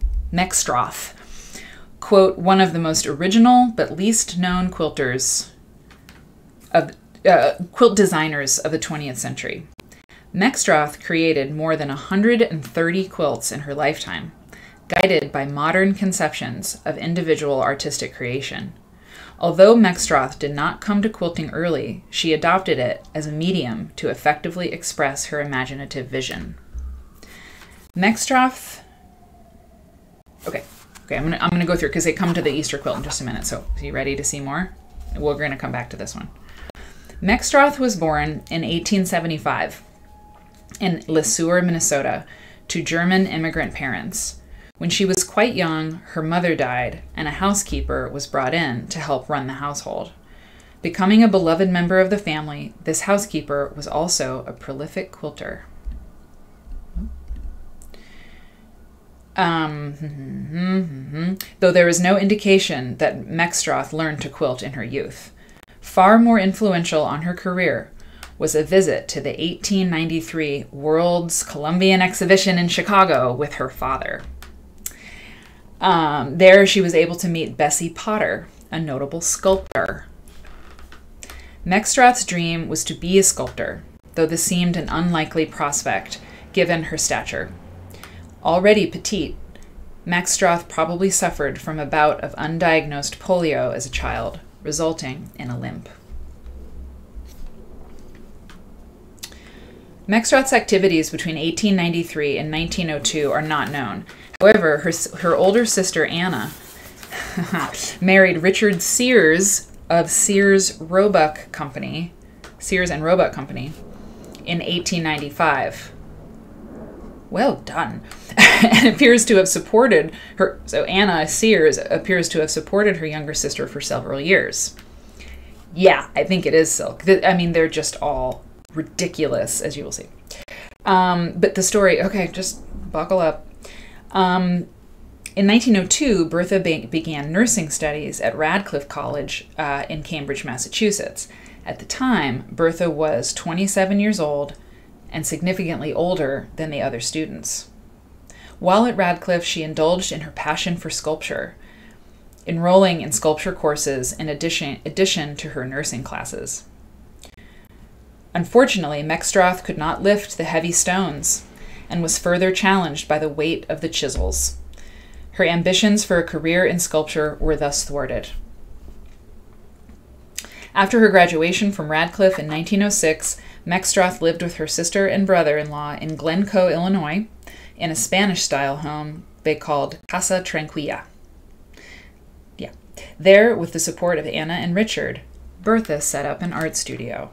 quote, one of the most original but least known quilters of quilt designers of the 20th century. Meckstroth created more than 130 quilts in her lifetime, guided by modern conceptions of individual artistic creation. Although Meckstroth did not come to quilting early, she adopted it as a medium to effectively express her imaginative vision. Meckstroth, okay, I'm gonna go through because they come to the Easter quilt in just a minute. So, are you ready to see more? We're gonna come back to this one. Meckstroth was born in 1875 in Le Sueur, Minnesota, to German immigrant parents. When she was quite young, her mother died, and a housekeeper was brought in to help run the household. Becoming a beloved member of the family, this housekeeper was also a prolific quilter. Though there is no indication that Meckstroth learned to quilt in her youth. Far more influential on her career was a visit to the 1893 World's Columbian Exhibition in Chicago with her father. There she was able to meet Bessie Potter, a notable sculptor. Meckstroth's dream was to be a sculptor, though this seemed an unlikely prospect given her stature. Already petite, Meckstroth probably suffered from a bout of undiagnosed polio as a child, resulting in a limp. Meckstroth's activities between 1893 and 1902 are not known. However, her older sister, Anna, married Richard Sears of Sears and Roebuck Company, in 1895. Well done. And appears to have supported her. So Anna Sears appears to have supported her younger sister for several years. Yeah, I think it is silk. I mean, they're just all ridiculous, as you will see. But the story, okay, just buckle up. In 1902, Bertha began nursing studies at Radcliffe College in Cambridge, Massachusetts. At the time, Bertha was 27 years old and significantly older than the other students. While at Radcliffe, she indulged in her passion for sculpture, enrolling in sculpture courses in addition to her nursing classes. Unfortunately, Meckstroth could not lift the heavy stones and was further challenged by the weight of the chisels. Her ambitions for a career in sculpture were thus thwarted. After her graduation from Radcliffe in 1906, Meckstroth lived with her sister and brother-in-law in Glencoe, Illinois, in a Spanish-style home they called Casa Tranquilla. Yeah. There, with the support of Anna and Richard, Bertha set up an art studio.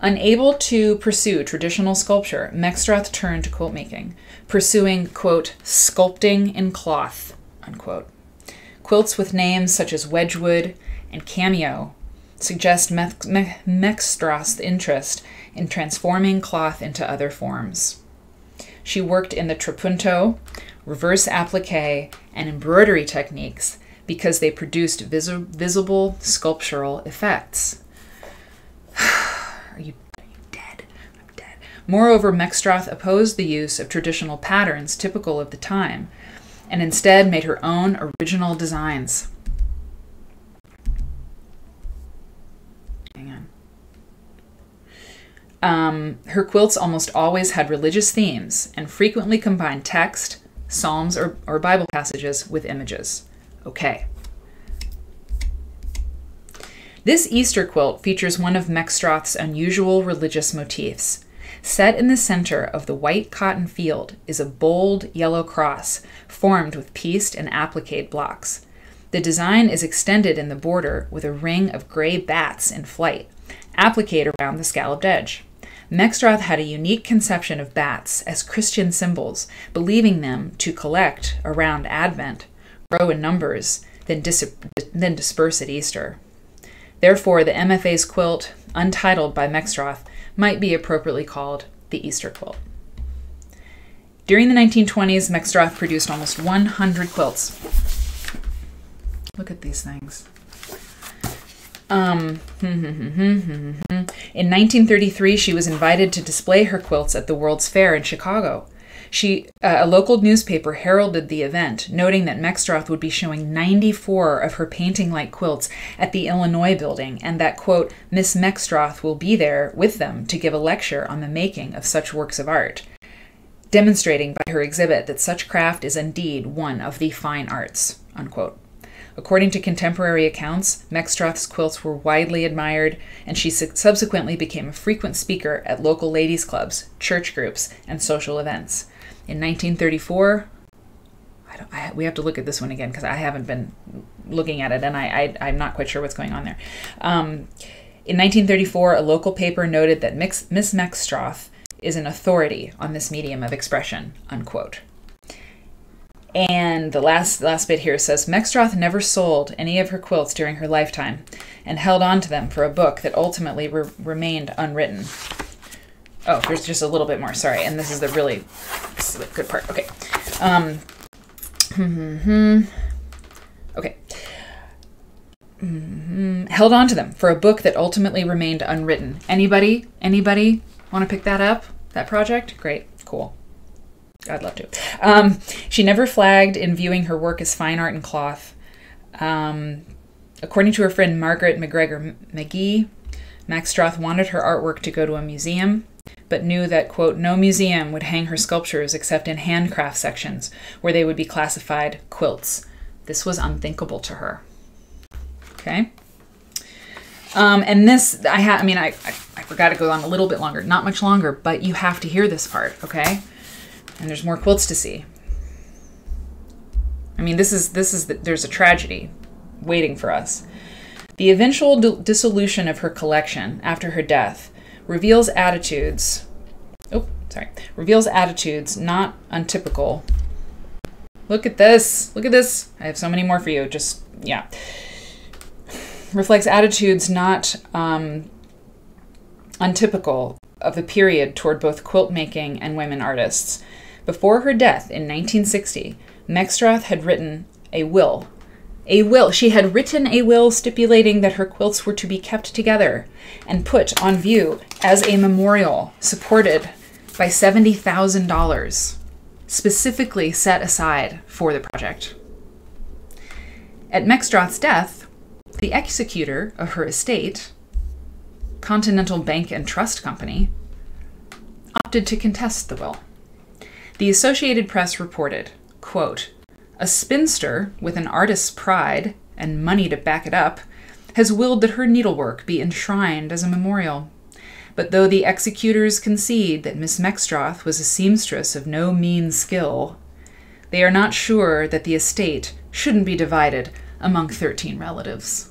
Unable to pursue traditional sculpture, Meckstroth turned to quilt making, pursuing, quote, sculpting in cloth, unquote. Quilts with names such as Wedgwood and Cameo suggest Meckstroth's interest in transforming cloth into other forms. She worked in the trapunto, reverse applique, and embroidery techniques because they produced visible sculptural effects. I'm dead. Moreover, Meckstroth opposed the use of traditional patterns typical of the time, and instead made her own original designs. Hang on. Her quilts almost always had religious themes and frequently combined text, psalms, or Bible passages with images. Okay. This Easter quilt features one of Meckstroth's unusual religious motifs. Set in the center of the white cotton field is a bold yellow cross formed with pieced and appliqued blocks. The design is extended in the border with a ring of gray bats in flight, appliqued around the scalloped edge. Meckstroth had a unique conception of bats as Christian symbols, believing them to collect around Advent, grow in numbers, then disperse at Easter. Therefore, the MFA's quilt, untitled by Meckstroth, might be appropriately called the Easter quilt. During the 1920s, Meckstroth produced almost 100 quilts. Look at these things. In 1933, she was invited to display her quilts at the World's Fair in Chicago. A local newspaper heralded the event, noting that Meckstroth would be showing 94 of her painting-like quilts at the Illinois building, and that, quote, Miss Meckstroth will be there with them to give a lecture on the making of such works of art, demonstrating by her exhibit that such craft is indeed one of the fine arts, unquote. According to contemporary accounts, Meckstroth's quilts were widely admired, and she subsequently became a frequent speaker at local ladies' clubs, church groups, and social events. In 1934, we have to look at this one again because I haven't been looking at it, and I'm not quite sure what's going on there. In 1934, a local paper noted that Miss Meckstroth is an authority on this medium of expression, unquote. And the last bit here says, Meckstroth never sold any of her quilts during her lifetime and held on to them for a book that ultimately remained unwritten. Oh, here's just a little bit more, sorry. And this is the really good part, okay. Held on to them for a book that ultimately remained unwritten. Anybody want to pick that up, that project? Great, cool. I'd love to. She never flagged in viewing her work as fine art and cloth. According to her friend Margaret McGregor McGee, Meckstroth wanted her artwork to go to a museum, but knew that, quote, no museum would hang her sculptures except in handcraft sections, where they would be classified quilts. This was unthinkable to her. Okay. And this, I forgot to go on a little bit longer, not much longer, but you have to hear this part, okay? And there's more quilts to see. I mean, there's a tragedy waiting for us. The eventual dissolution of her collection after her death reveals attitudes not untypical. Look at this. I have so many more for you. Just, yeah. Reflects attitudes not untypical of the period toward both quilt making and women artists. Before her death in 1960, Meckstroth had written a will. She had written a will stipulating that her quilts were to be kept together and put on view as a memorial supported by $70,000 specifically set aside for the project. At Meckstroth's death, the executor of her estate, Continental Bank and Trust Company, opted to contest the will. The Associated Press reported, quote, a spinster with an artist's pride and money to back it up has willed that her needlework be enshrined as a memorial. But though the executors concede that Miss Meckstroth was a seamstress of no mean skill, they are not sure that the estate shouldn't be divided among 13 relatives,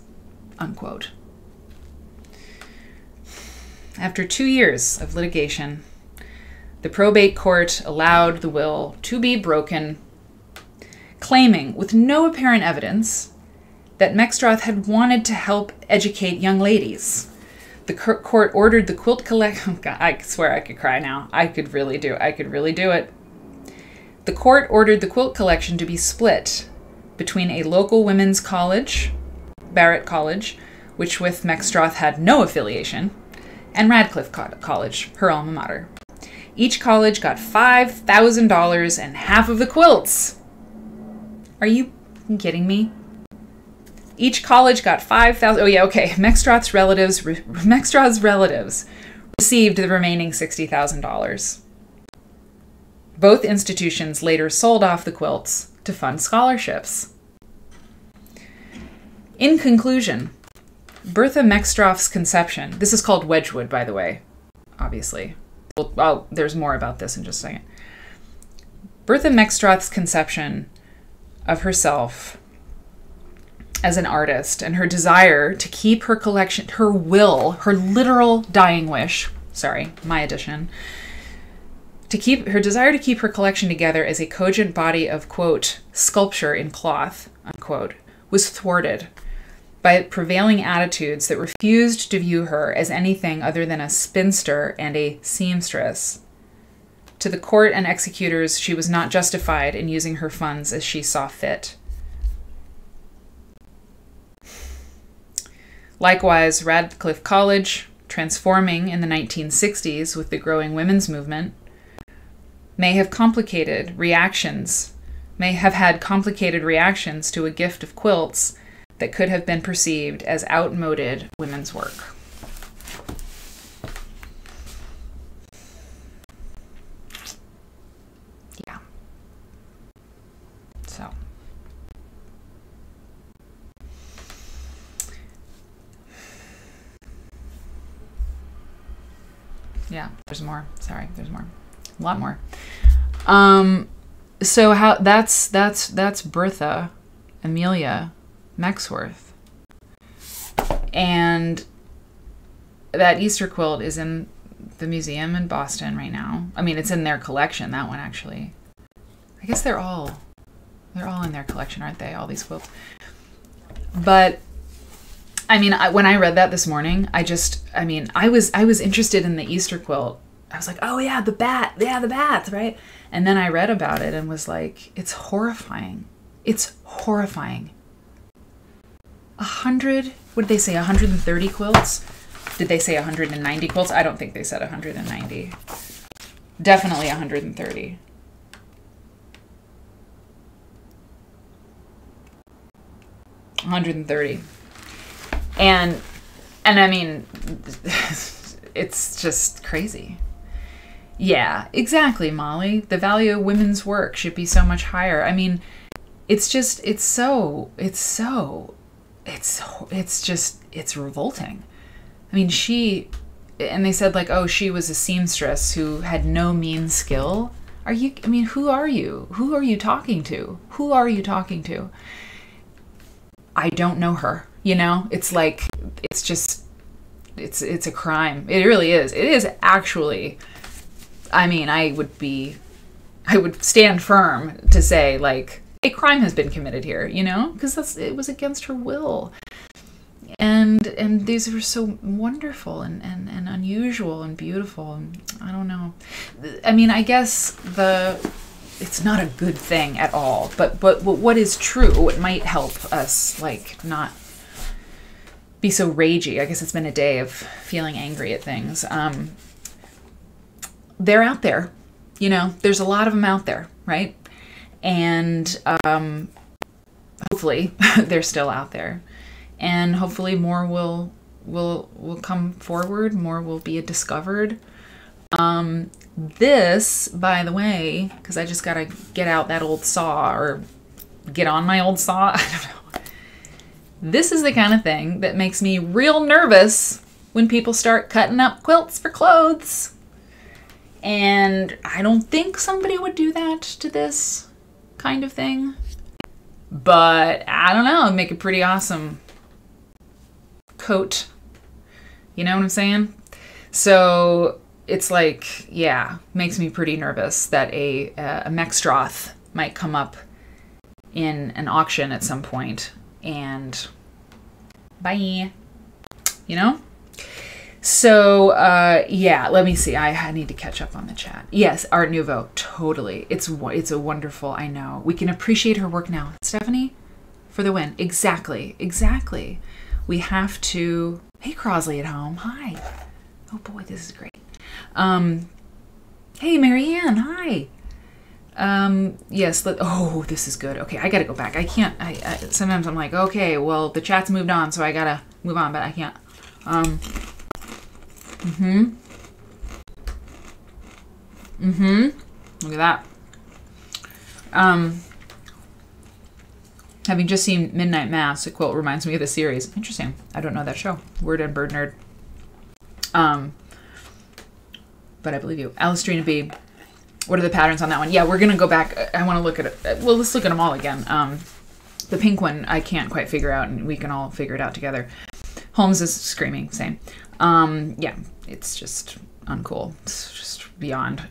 unquote. After 2 years of litigation, the probate court allowed the will to be broken, claiming, with no apparent evidence, that Meckstroth had wanted to help educate young ladies. The court ordered the quilt collection... Oh God, I swear I could cry now. I could really do it. The court ordered the quilt collection to be split between a local women's college, Barrett College, which with Meckstroth had no affiliation, and Radcliffe College, her alma mater. Each college got $5,000 and half of the quilts. Are you kidding me? Each college got $5,000. Oh yeah, okay. Meckstroth's relatives received the remaining $60,000. Both institutions later sold off the quilts to fund scholarships. In conclusion, Bertha Meckstroth's conception, this is called Wedgwood, by the way, obviously. Well, there's more about this in just a second. Bertha Meckstroth's conception of herself as an artist and her desire to keep her collection, her will, her literal dying wish, sorry, my edition, her desire to keep her collection together as a cogent body of, quote, sculpture in cloth, unquote, was thwarted by prevailing attitudes that refused to view her as anything other than a spinster and a seamstress. To the court and executors, she was not justified in using her funds as she saw fit. Likewise, Radcliffe College, transforming in the 1960s with the growing women's movement, may have had complicated reactions to a gift of quilts that could have been perceived as outmoded women's work. Yeah. So. Yeah, there's more. Sorry, there's more. A lot more. So how that's Bertha Amelia Meckstroth, and that Easter quilt is in the museum in Boston right now. I mean, it's in their collection, that one actually. I guess they're all in their collection, aren't they? All these quilts. But I mean, when I read that this morning, I was interested in the Easter quilt. I was like, oh yeah, the bat, yeah, the bats, right? And then I read about it and was like, it's horrifying. It's horrifying. 100, what did they say, 130 quilts? Did they say 190 quilts? I don't think they said 190. Definitely 130. And I mean, it's just crazy. Yeah, exactly, Molly. The value of women's work should be so much higher. I mean, it's just, it's revolting. I mean, and they said like, oh, she was a seamstress who had no mean skill. Are you, I mean, who are you? Who are you talking to? Who are you talking to? I don't know her, you know? It's like, it's just, it's a crime. It really is. It is actually, I mean, I would stand firm to say, like, a crime has been committed here, you know? Because it was against her will. And these were so wonderful and unusual and beautiful. And I don't know. I mean, I guess it's not a good thing at all. But what is true, it might help us, like, not be so ragey. I guess it's been a day of feeling angry at things. They're out there, you know, there's a lot of them out there, right? And hopefully they're still out there, and hopefully more will come forward, more will be discovered. This, by the way, because I just gotta get out that old saw, or get on my old saw, I don't know. This is the kind of thing that makes me real nervous when people start cutting up quilts for clothes. And I don't think somebody would do that to this kind of thing. But I don't know, it'd make a pretty awesome coat. You know what I'm saying? So it's like, yeah, makes me pretty nervous that a Meckstroth might come up in an auction at some point. And bye, you know? So, yeah, let me see. I need to catch up on the chat. Yes, Art Nouveau, totally. It's a wonderful, I know. We can appreciate her work now. Stephanie, for the win. Exactly, exactly. We have to... Hey, Crosley at home, hi. Oh boy, this is great. Hey, Marianne, hi. Yes, oh, this is good. Okay, I gotta go back. I can't, sometimes I'm like, okay, well, the chat's moved on, so I gotta move on, but I can't. Look at that. Having just seen Midnight Mass, a quilt reminds me of the series. Interesting. I don't know that show. Word and Bird Nerd. But I believe you. Alistrina B. What are the patterns on that one? Yeah, we're going to go back. I want to look at it. Well, let's look at them all again. The pink one I can't quite figure out, and we can all figure it out together. Holmes is screaming. Same. Yeah, it's just uncool. It's just beyond.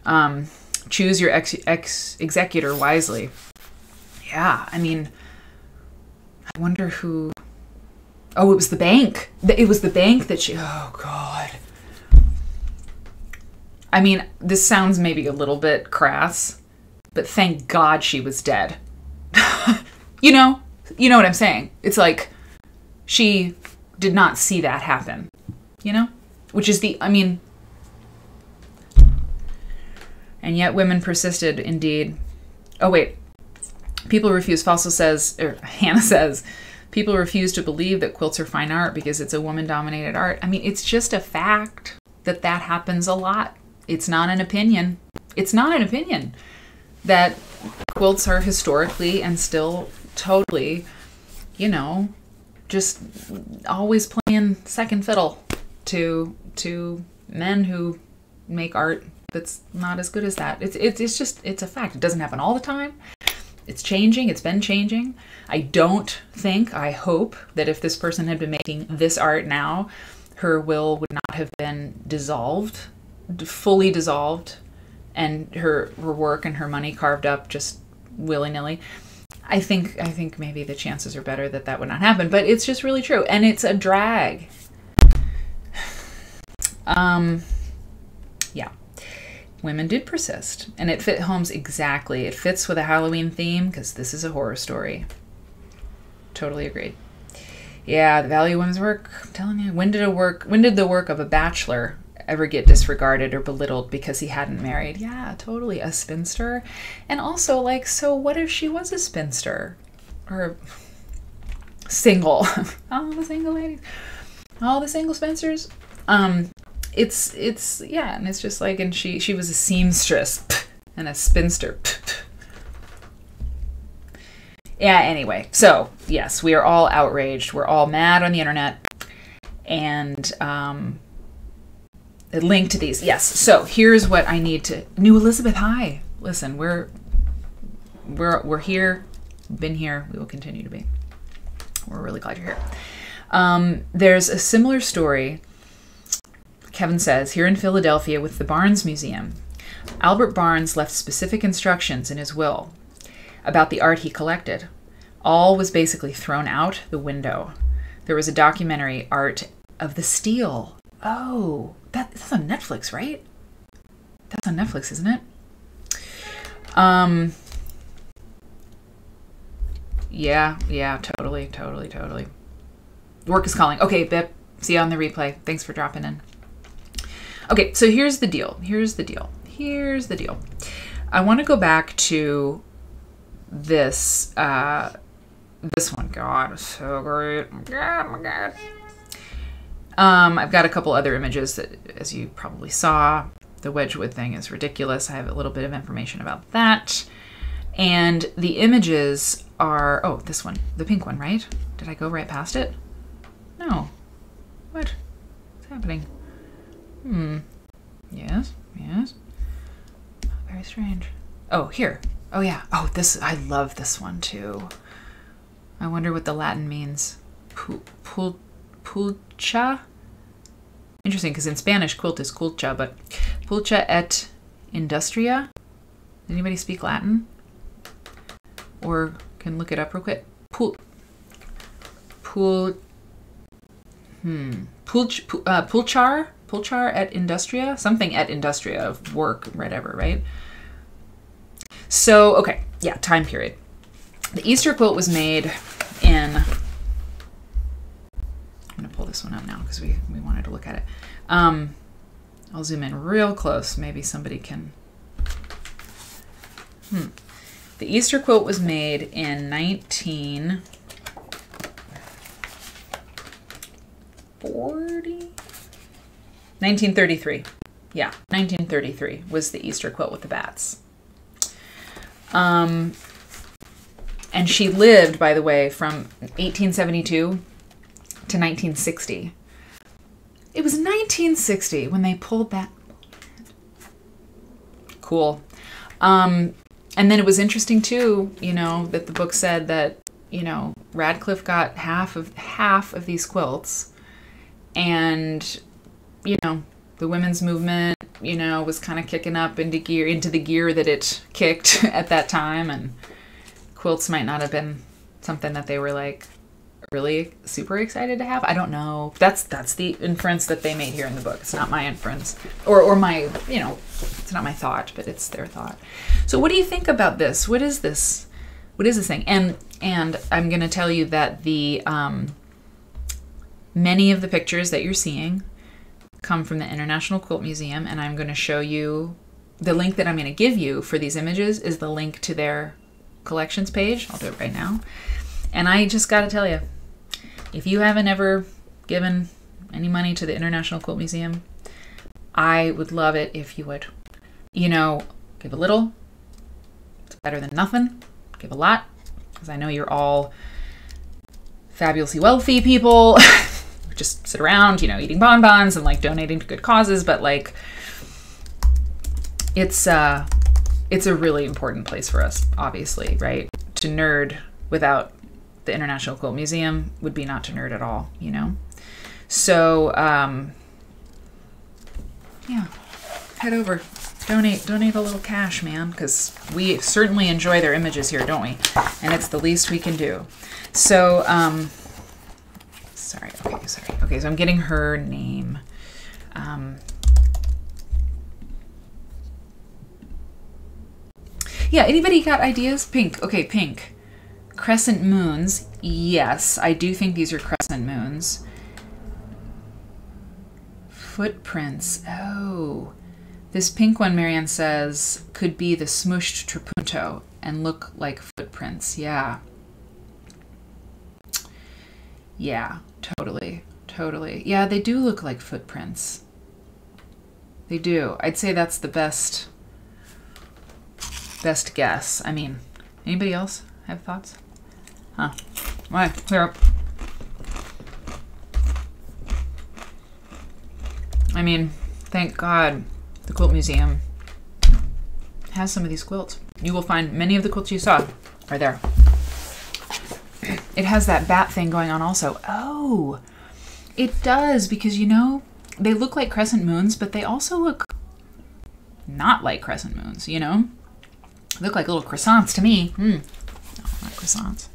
Choose your executor wisely. Yeah, I mean, I wonder who... Oh, it was the bank. It was the bank that she... Oh, God. I mean, this sounds maybe a little bit crass, but thank God she was dead. You know what I'm saying? It's like, she did not see that happen. You know, which is the, I mean, And yet women persisted, indeed. Oh, wait. People refuse, Fossil says, or Hannah says, people refuse to believe that quilts are fine art because it's a woman-dominated art. I mean, it's just a fact that that happens a lot. It's not an opinion. It's not an opinion that quilts are historically and still totally, you know, just always playing second fiddle to men who make art that's not as good as that. It's just, it's a fact. It doesn't happen all the time. It's changing. It's been changing. I don't think, I hope, that if this person had been making this art now, her will would not have been dissolved, fully dissolved, and her work and her money carved up just willy-nilly. I think maybe the chances are better that that would not happen, but it's just really true, and it's a drag. Yeah. Women did persist, and it fit homes exactly. It fits with a Halloween theme, because this is a horror story. Totally agreed. Yeah, the value of women's work, I'm telling you. When did the work of a bachelor ever get disregarded or belittled because he hadn't married? Yeah, totally. A spinster. And also, like, so what if she was a spinster? Or single. All the single ladies. All the single spinsters. It's yeah, and it's just like, and she was a seamstress and a spinster. Yeah, anyway. So, yes, we are all outraged. We're all mad on the internet. And, link to these. Yes. So here's what I need to. New Elizabeth. Hi. Listen, we're here. Been here. We will continue to be. We're really glad you're here. There's a similar story. Kevin says here in Philadelphia with the Barnes Museum. Albert Barnes left specific instructions in his will about the art he collected. All was basically thrown out the window. There was a documentary, Art of the Steel. Oh, that's on Netflix, right? That's on Netflix, isn't it? Yeah, totally. Work is calling. Okay, Bip, see you on the replay. Thanks for dropping in. Okay, so here's the deal. I want to go back to this, this one. God, it's so great. Oh my God. I've got a couple other images that, as you probably saw, the Wedgwood thing is ridiculous. I have a little bit of information about that. And the images are, oh, this one, the pink one, right? Did I go right past it? No. What? What's happening? Yes. Very strange. Oh, here. Oh, yeah. Oh, this, I love this one too. I wonder what the Latin means. Pulcha. Interesting, because in Spanish, quilt is culcha, but pulcha et industria. Anybody speak Latin? Or can look it up real quick. Pulchar? Pulchar et industria? Something et industria of work, whatever, right? So, okay, yeah, time period. The Easter quilt was made in... I'm going to pull this one up now because we wanted to look at it. I'll zoom in real close. Maybe somebody can... The Easter quilt was made in 1933. Yeah, 1933 was the Easter quilt with the bats. And she lived, by the way, from 1872... to 1960. It was 1960 when they pulled that. Cool. And then it was interesting too, you know, that the book said that, you know, Radcliffe got half of these quilts, and, you know, the women's movement, you know, was kind of kicking up into the gear that it kicked at that time, and quilts might not have been something that they were like really super excited to have. I don't know. That's the inference that they made here in the book. It's not my inference or my, you know, it's not my thought, but it's their thought. So what do you think about this? What is this? What is this thing? And I'm going to tell you that the, many of the pictures that you're seeing come from the International Quilt Museum, and I'm going to show you the link that I'm going to give you for these images is the link to their collections page. I'll do it right now. And I just got to tell you, if you haven't ever given any money to the International Quilt Museum, I would love it if you would. You know, give a little, it's better than nothing. Give a lot, because I know you're all fabulously wealthy people who just sit around, you know, eating bonbons and like donating to good causes, but like, it's a really important place for us, obviously, right? To nerd without the International Quilt Museum would be not to nerd at all, you know? So, yeah, head over, donate a little cash, man, because we certainly enjoy their images here, don't we? And it's the least we can do. So, sorry, okay, so I'm getting her name. Yeah, anybody got ideas? Pink. Okay, pink. Crescent moons. Yes, I do think these are crescent moons. Footprints. Oh. This pink one, Marianne says, could be the smooshed trapunto and look like footprints. Yeah. Yeah, totally. Totally. Yeah, they do look like footprints. They do. I'd say that's the best guess. I mean, anybody else have thoughts? Huh. All right, clear up. I mean, thank God the Quilt Museum has some of these quilts. You will find many of the quilts you saw are there. It has that bat thing going on also. Oh, it does, because, you know, they look like crescent moons, but they also look not like crescent moons, you know? Look like little croissants to me. Mm. No, not croissants.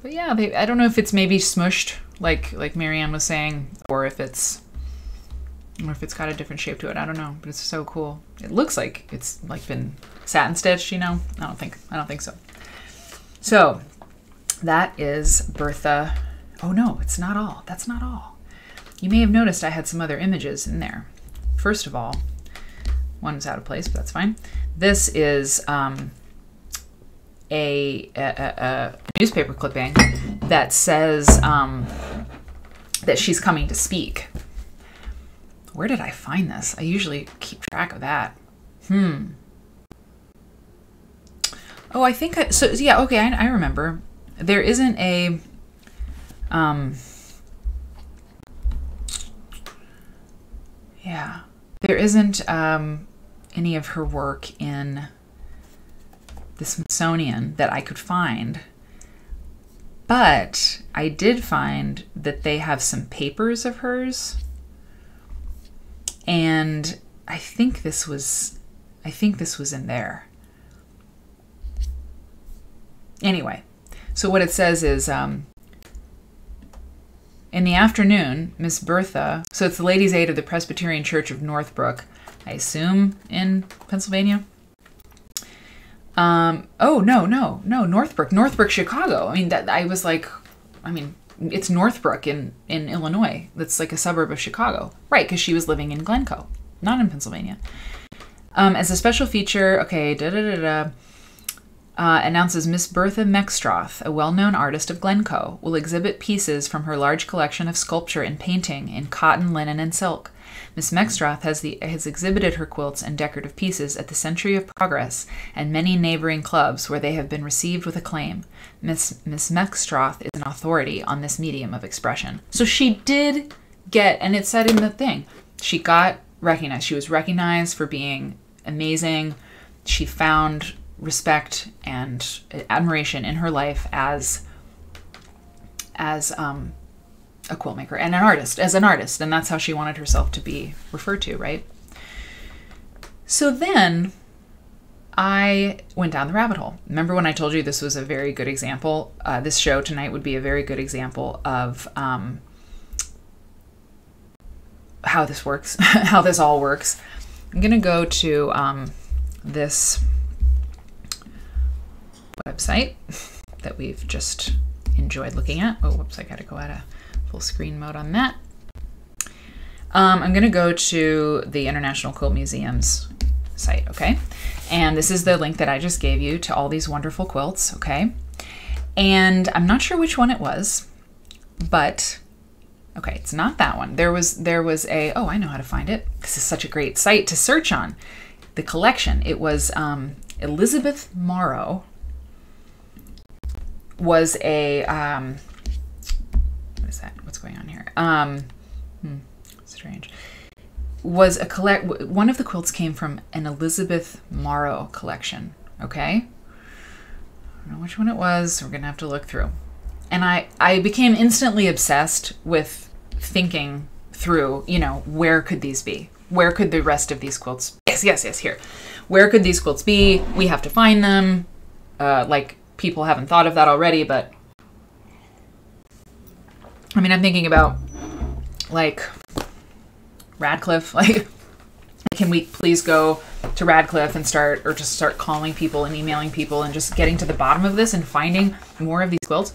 But yeah, they, I don't know if it's maybe smushed, like Marianne was saying, or if it's got a different shape to it. I don't know, but it's so cool. It looks like it's like been satin stitched, you know? I don't think so. So that is Bertha. Oh no, it's not all. That's not all. You may have noticed I had some other images in there. First of all, one was out of place, but that's fine. This is a newspaper clipping that says that she's coming to speak. Where did I find this? I usually keep track of that. Oh, I think, so yeah, okay, I remember. There isn't a, yeah, there isn't, any of her work in the Smithsonian that I could find, but I did find that they have some papers of hers, and I think this was in there. Anyway, so what it says is, in the afternoon, Miss Bertha, so it's the Ladies' Aid of the Presbyterian Church of Northbrook, I assume in Pennsylvania. Oh, no, Northbrook, Chicago. I mean, that I was like, I mean, it's Northbrook in Illinois. That's like a suburb of Chicago. Right, because she was living in Glencoe, not in Pennsylvania. As a special feature, okay, announces Miss Bertha Meckstroth, a well-known artist of Glencoe, will exhibit pieces from her large collection of sculpture and painting in cotton, linen, and silk. Miss Meckstroth has exhibited her quilts and decorative pieces at the Century of Progress and many neighboring clubs where they have been received with acclaim. Miss Meckstroth is an authority on this medium of expression. So she did get, and it said in the thing, she got recognized. She was recognized for being amazing. She found respect and admiration in her life as a quilt maker and an artist, and that's how she wanted herself to be referred to, right? So then I went down the rabbit hole. Remember when I told you this was a very good example, this show tonight would be a very good example of how this works, how this all works. I'm gonna go to this website that we've just enjoyed looking at. Oh, whoops, I gotta go out of full screen mode on that. I'm gonna go to the International Quilt Museum's site, okay? And this is the link that I just gave you to all these wonderful quilts, okay? And I'm not sure which one it was, but okay, it's not that one. There was a, oh, I know how to find it. This is such a great site to search on. The collection, it was Elizabeth Morrow was a, what is that? What's going on here? Strange. Was a one of the quilts came from an Elizabeth Morrow collection, okay? I don't know which one it was, so we're gonna have to look through. And I became instantly obsessed with thinking through, you know, where could these be? Where could the rest of these quilts, yes, here. Where could these quilts be? We have to find them. Like, people haven't thought of that already, but I mean, I'm thinking about, like, Radcliffe, like, can we please go to Radcliffe and start, or just start calling people and emailing people and just getting to the bottom of this and finding more of these quilts?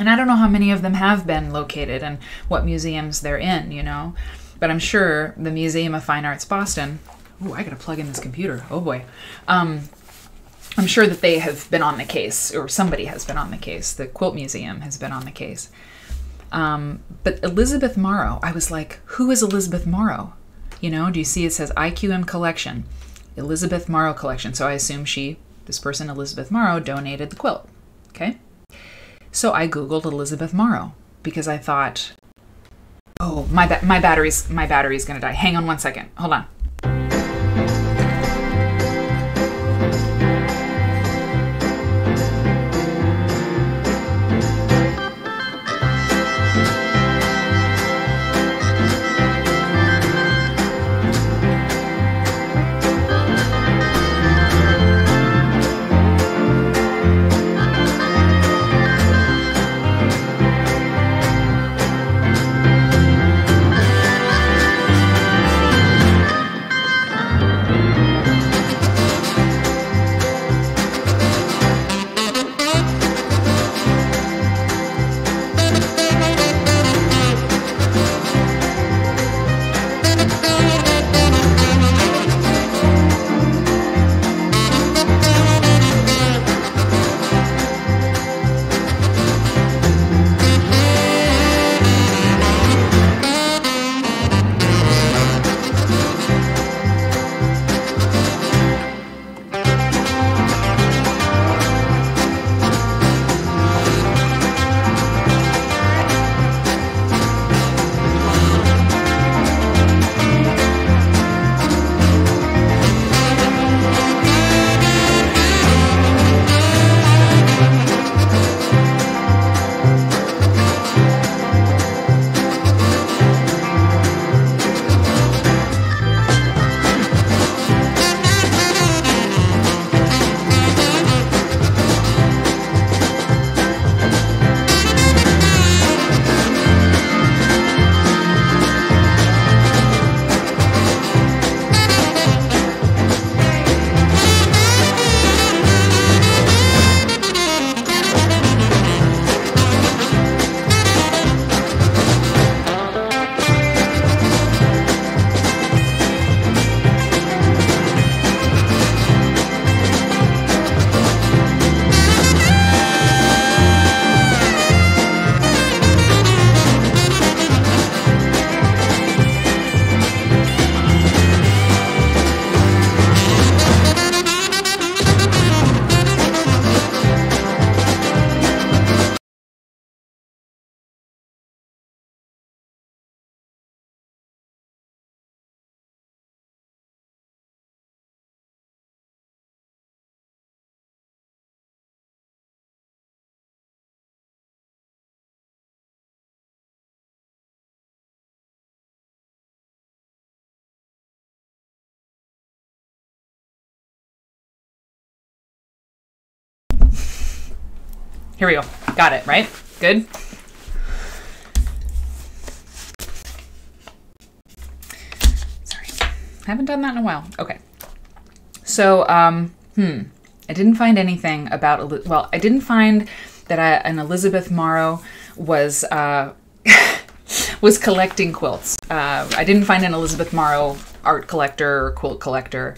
And I don't know how many of them have been located and what museums they're in, you know? But I'm sure the Museum of Fine Arts Boston, ooh, I gotta plug in this computer, oh boy. I'm sure that they have been on the case, or somebody has been on the case. The Quilt Museum has been on the case. But Elizabeth Morrow, I was like, who is Elizabeth Morrow? You know, do you see it says IQM Collection, Elizabeth Morrow Collection. So I assume she, this person, Elizabeth Morrow, donated the quilt, okay? So I Googled Elizabeth Morrow because I thought, oh, my battery's gonna die. Hang on one second, hold on. Here we go. Got it, right? Good. Sorry. Haven't done that in a while. Okay. So, I didn't find anything about, well, I didn't find that an Elizabeth Morrow was, was collecting quilts. I didn't find an Elizabeth Morrow art collector or quilt collector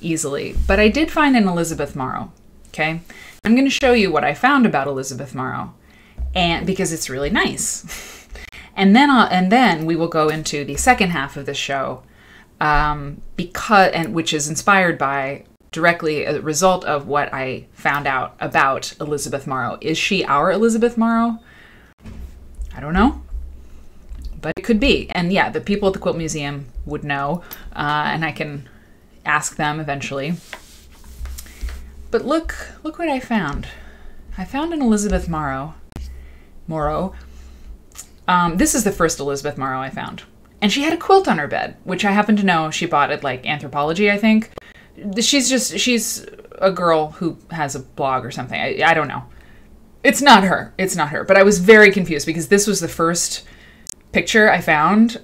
easily. But I did find an Elizabeth Morrow, okay? I'm gonna show you what I found about Elizabeth Morrow, and because it's really nice. and then we will go into the second half of the show, which is inspired by directly a result of what I found out about Elizabeth Morrow. Is she our Elizabeth Morrow? I don't know, but it could be. And yeah, the people at the Quilt Museum would know, and I can ask them eventually. But look what I found. I found an Elizabeth Morrow. This is the first Elizabeth Morrow I found. And she had a quilt on her bed, which I happen to know she bought at like Anthropology, I think. She's a girl who has a blog or something. I don't know. It's not her. It's not her. But I was very confused because this was the first picture I found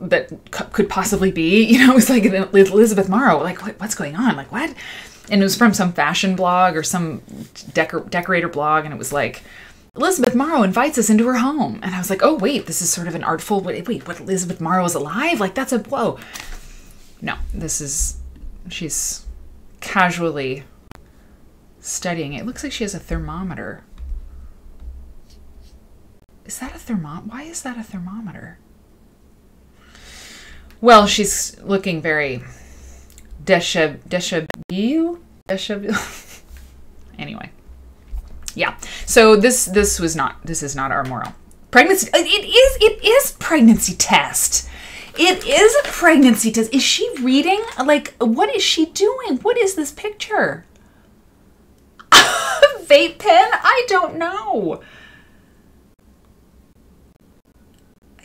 that could possibly be, you know, it was like an Elizabeth Morrow. Like, what's going on? Like, what? And it was from some fashion blog or some decorator blog. And it was like, Elizabeth Morrow invites us into her home. And I was like, oh, wait, this is sort of an artful, wait, what, Elizabeth Morrow is alive? Like, that's a, whoa. No, this is, she's casually studying. It looks like she has a thermometer. Is that a thermometer? Why is that a thermometer? Well, she's looking very deshabille. Anyway, yeah. So this is not our Morrow. Pregnancy. It is pregnancy test. It is a pregnancy test. Is she reading? Like, what is she doing? What is this picture? Vape pen? I don't know.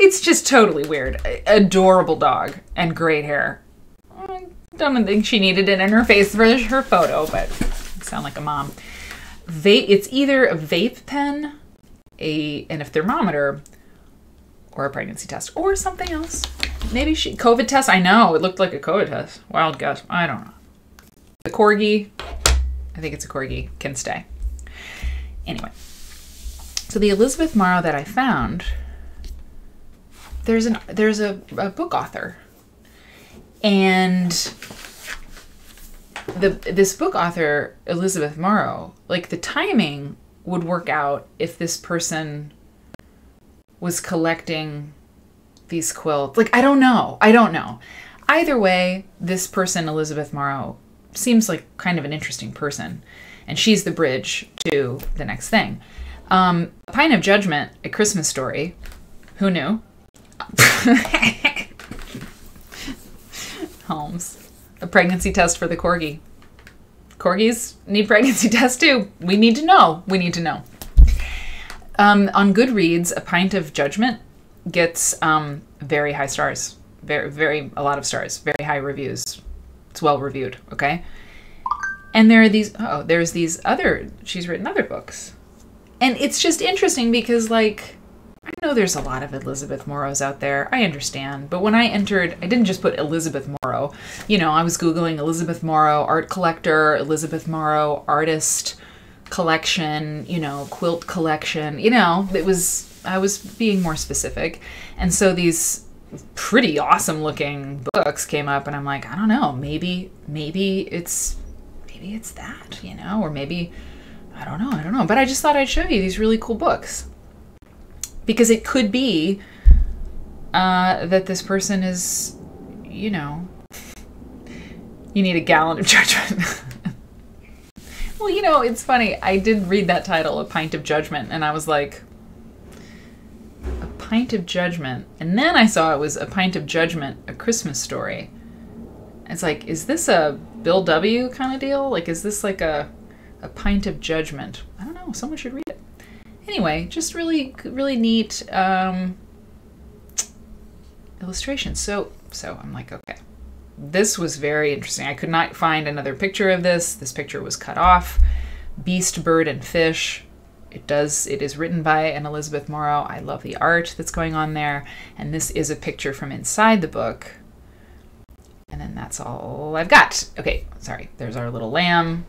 It's just totally weird. Adorable dog and great hair. I don't think she needed it in her face for her photo, but I sound like a mom. It's either a vape pen, and a thermometer, or a pregnancy test, or something else. Maybe COVID test? I know, it looked like a COVID test. Wild guess, I don't know. The corgi, I think it's a corgi, can stay. Anyway, so the Elizabeth Morrow that I found, there's a book author, and this book author, Elizabeth Morrow, like the timing would work out if this person was collecting these quilts. Like, I don't know. Either way, this person, Elizabeth Morrow, seems like kind of an interesting person, and she's the bridge to the next thing. A Pint of Judgment, A Christmas Story. Who knew? Holmes. A pregnancy test for the corgi. Corgis need pregnancy tests too. We need to know. We need to know. On Goodreads, A Pint of Judgment gets very high stars. Very, a lot of stars. Very high reviews. It's well reviewed, okay? And there are these, there's these other, she's written other books. And it's just interesting because, like, I know there's a lot of Elizabeth Morrows out there, I understand, but when I entered, I didn't just put Elizabeth Morrow. You know, I was Googling Elizabeth Morrow art collector, Elizabeth Morrow artist collection, you know, quilt collection, you know, I was being more specific. And so these pretty awesome looking books came up and I'm like, I don't know, maybe it's that, you know, or maybe, I don't know. But I just thought I'd show you these really cool books. Because it could be that this person is, you know, you need a gallon of judgment. Well, you know, it's funny. I did read that title, A Pint of Judgment, and I was like, A Pint of Judgment. And then I saw it was A Pint of Judgment, A Christmas Story. It's like, is this a Bill W. kind of deal? Like, is this like a pint of judgment? I don't know. Someone should read it. Anyway, just really neat illustrations. So I'm like, okay, this was very interesting. I could not find another picture of this. This picture was cut off. Beast, Bird, and Fish. It is written by an Elizabeth Morrow. I love the art that's going on there. And this is a picture from inside the book. And then that's all I've got. Okay, sorry. There's our little lamb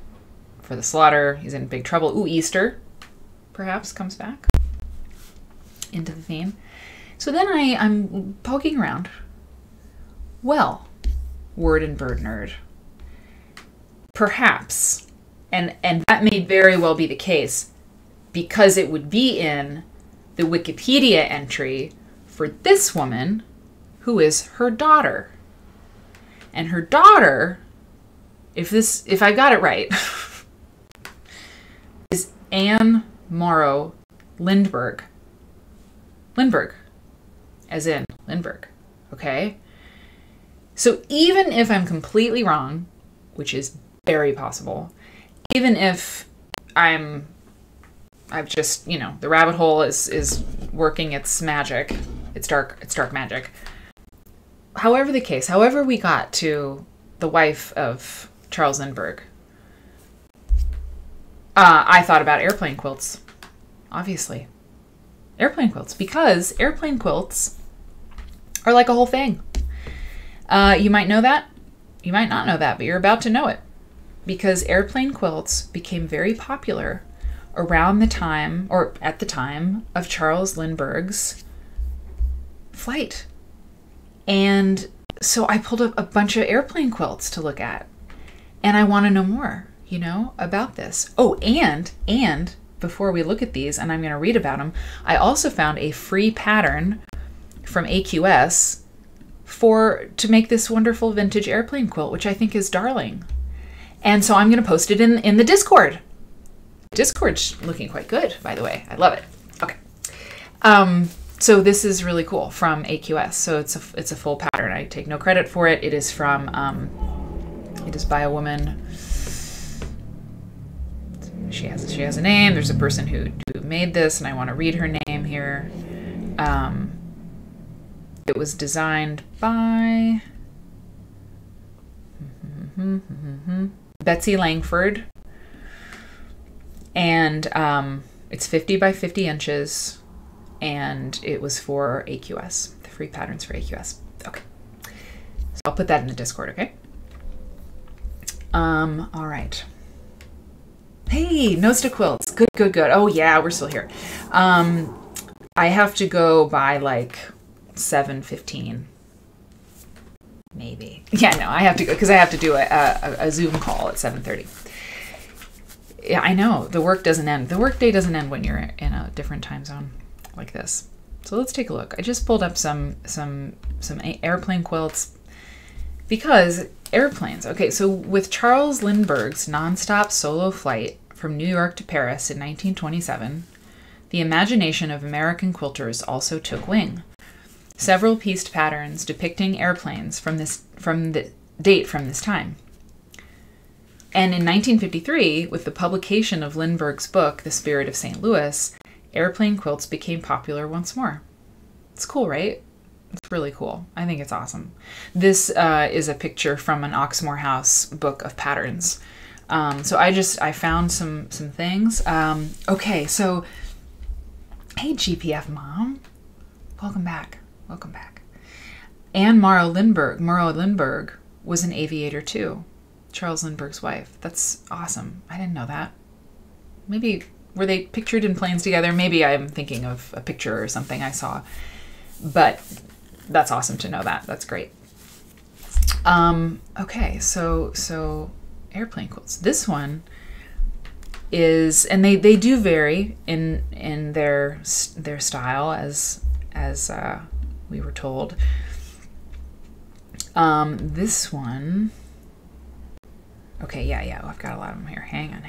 for the slaughter. He's in big trouble. Ooh, Easter. Perhaps comes back into the theme. So then I'm poking around. Well, word and bird nerd. Perhaps, and that may very well be the case, because it would be in the Wikipedia entry for this woman, who is her daughter. And her daughter, if I got it right, is Anne Morrow Lindbergh. Lindbergh, as in Lindbergh, okay? So even if I'm completely wrong, which is very possible, even if I've just, you know, the rabbit hole is working its magic, it's dark magic. However the case, however we got to the wife of Charles Lindbergh, I thought about airplane quilts, obviously. Airplane quilts, because airplane quilts are like a whole thing. You might know that, you might not know that, but you're about to know it, because airplane quilts became very popular around the time, or at the time, of Charles Lindbergh's flight. And so I pulled up a bunch of airplane quilts to look at, and I want to know more, you know, about this. Oh, and before we look at these, and I'm going to read about them, I also found a free pattern from AQS to make this wonderful vintage airplane quilt, which I think is darling. And so I'm going to post it in the Discord. Discord's looking quite good, by the way. I love it. Okay. So this is really cool from AQS. So it's a full pattern. I take no credit for it. It is from, it is by a woman. She has a name. There's a person who made this, and I want to read her name here. It was designed by Betsy Langford, and it's 50 by 50 inches. And it was for AQS, the free patterns for AQS. Okay, so I'll put that in the Discord, okay? All right. Hey, Nosta Quilts, good, good, good. Oh yeah, we're still here. I have to go by like 7:15, maybe. Yeah, no, I have to go, because I have to do a Zoom call at 7:30. Yeah, I know, the work doesn't end. The work day doesn't end when you're in a different time zone like this. So let's take a look. I just pulled up some airplane quilts, because airplanes. Okay, so with Charles Lindbergh's nonstop solo flight from New York to Paris in 1927, the imagination of American quilters also took wing. Several pieced patterns depicting airplanes from this time. And in 1953, with the publication of Lindbergh's book, The Spirit of St. Louis, airplane quilts became popular once more. It's cool, right? It's really cool. I think it's awesome. This is a picture from an Oxmoor House book of patterns. So I found some things. Okay, so, hey GPF mom, welcome back, welcome back. Anne Morrow Lindbergh was an aviator too, Charles Lindbergh's wife. That's awesome, I didn't know that. Maybe, were they pictured in planes together? Maybe I'm thinking of a picture or something I saw, but that's awesome to know that. That's great. Okay, so airplane quilts. This one is, and they do vary in their style, as we were told. This one. Okay, yeah. I've got a lot of them here. Hang on.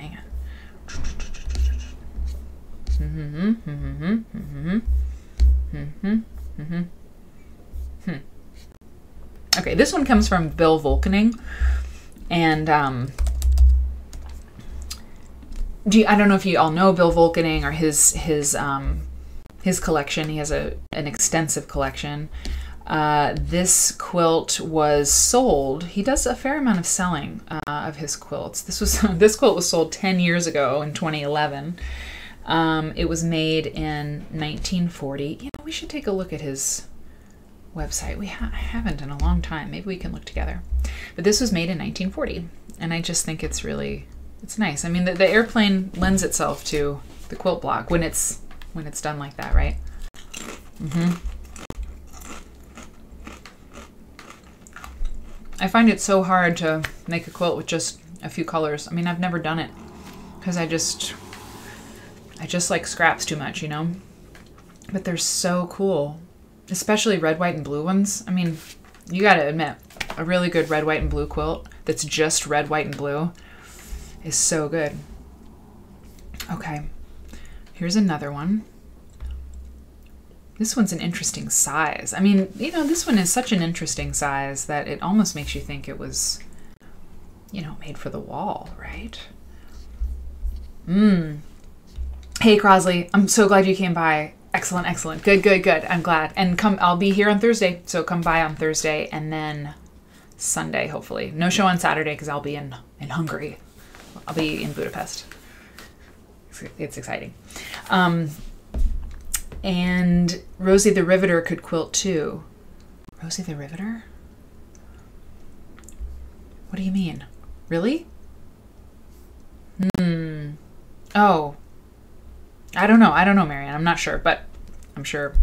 Okay, this one comes from Bill Volkening, and I don't know if you all know Bill Volkening or his collection. He has an extensive collection. This quilt was sold. He does a fair amount of selling of his quilts. This quilt was sold 10 years ago in 2011. It was made in 1940. You know, we should take a look at his website. I haven't in a long time. Maybe we can look together. But this was made in 1940, and I just think it's really, it's nice. I mean, the airplane lends itself to the quilt block when it's done like that, right? Mm-hmm. I find it so hard to make a quilt with just a few colors. I mean, I've never done it because I just like scraps too much, you know? But they're so cool, especially red, white, and blue ones. I mean, you gotta admit, a really good red, white, and blue quilt that's just red, white, and blue is so good. Okay, here's another one. This one's an interesting size. I mean, you know, this one is such an interesting size that it almost makes you think it was, you know, made for the wall, right? Mmm. Hey, Crosley, I'm so glad you came by. Excellent, excellent. Good, good, good. I'm glad. And come, I'll be here on Thursday, so come by on Thursday and then Sunday, hopefully. No show on Saturday because I'll be in Hungary. I'll be in Budapest. It's exciting. And Rosie the Riveter could quilt too. Rosie the Riveter? What do you mean? Really? Hmm. Oh. I don't know, Marianne. I'm not sure, but I'm sure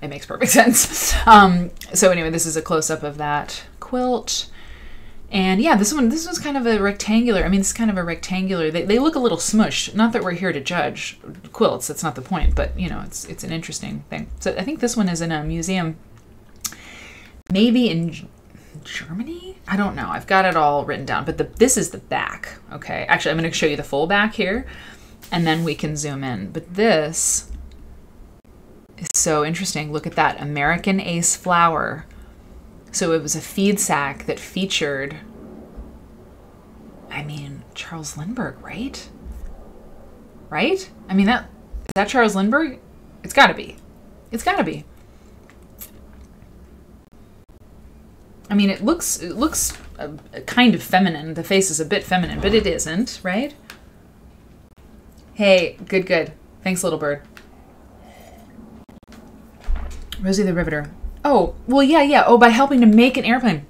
it makes perfect sense. So anyway, this is a close-up of that quilt. And yeah, this one's kind of a rectangular. I mean, it's kind of a rectangular. They look a little smushed. Not that we're here to judge quilts. That's not the point, but you know, it's an interesting thing. So I think this one is in a museum, maybe in Germany? I don't know. I've got it all written down, but this is the back. Okay. Actually, I'm going to show you the full back here and then we can zoom in. But this is so interesting. Look at that American Ace flower. So it was a feed sack that featured, I mean, Charles Lindbergh, right? Right? I mean, that is that Charles Lindbergh? It's gotta be. It's gotta be. I mean, it looks kind of feminine. The face is a bit feminine, but it isn't, right? Hey, good, good. Thanks, little bird. Rosie the Riveter. Oh, well, yeah, yeah. Oh, by helping to make an airplane.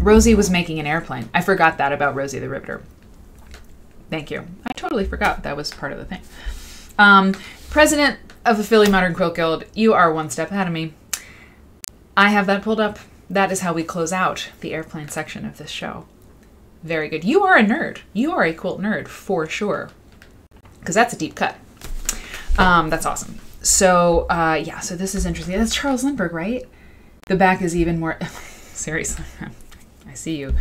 Rosie was making an airplane. I forgot that about Rosie the Riveter. Thank you. I totally forgot that was part of the thing. President of the Philly Modern Quilt Guild, you are one step ahead of me. I have that pulled up. That is how we close out the airplane section of this show. Very good. You are a nerd. You are a quilt nerd for sure. Because that's a deep cut. That's awesome. So, yeah, so this is interesting. That's Charles Lindbergh, right? The back is even more, seriously, I see you.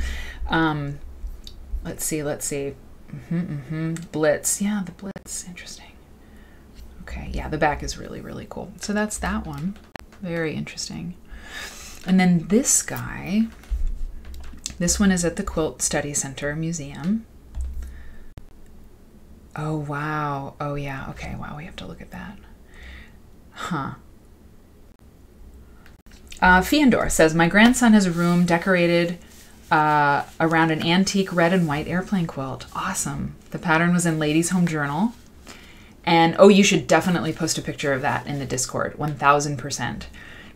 Let's see, let's see. Blitz, yeah, the Blitz, interesting. Okay, yeah, the back is really, really cool. So that's that one, very interesting. And then this guy, this one is at the Quilt Study Center Museum. Oh, wow, oh yeah, okay, wow, we have to look at that. Huh. Fiendor says, my grandson has a room decorated around an antique red and white airplane quilt. Awesome. The pattern was in Ladies' Home Journal. And, oh, you should definitely post a picture of that in the Discord. 1,000%.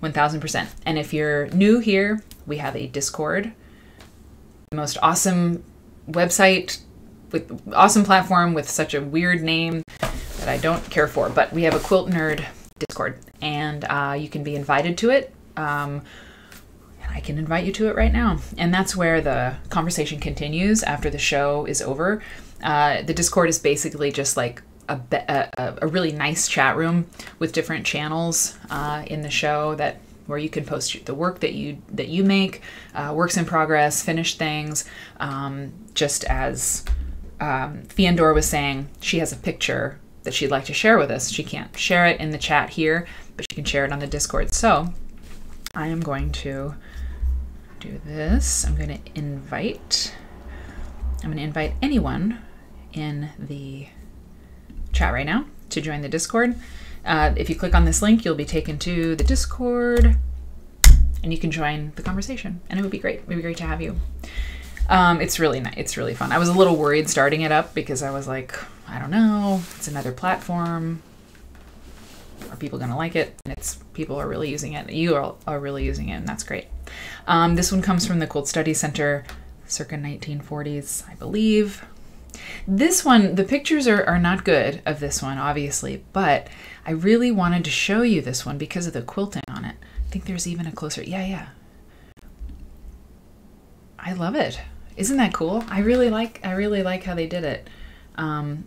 1,000%. And if you're new here, we have a Discord. The most awesome website with awesome platform with such a weird name that I don't care for. But we have a Quilt Nerd Discord, and you can be invited to it. And I can invite you to it right now. And that's where the conversation continues after the show is over. The Discord is basically just like a really nice chat room with different channels in the show that where you can post the work that you make, works in progress, finished things, just as Fiendor was saying, she has a picture that she'd like to share with us. She can't share it in the chat here, but she can share it on the Discord. So I am going to do this. I'm going to invite anyone in the chat right now to join the Discord. If you click on this link, you'll be taken to the Discord and you can join the conversation, and it would be great. It would be great to have you. It's really nice. It's really fun. I was a little worried starting it up because I was like, I don't know, it's another platform. Are people going to like it? And people are really using it. You are really using it, and that's great. This one comes from the Quilt Study Center, circa 1940s, I believe. This one, the pictures are not good of this one, obviously, but I really wanted to show you this one because of the quilting on it. I think there's even a closer, yeah, yeah. I love it. Isn't that cool? I really like how they did it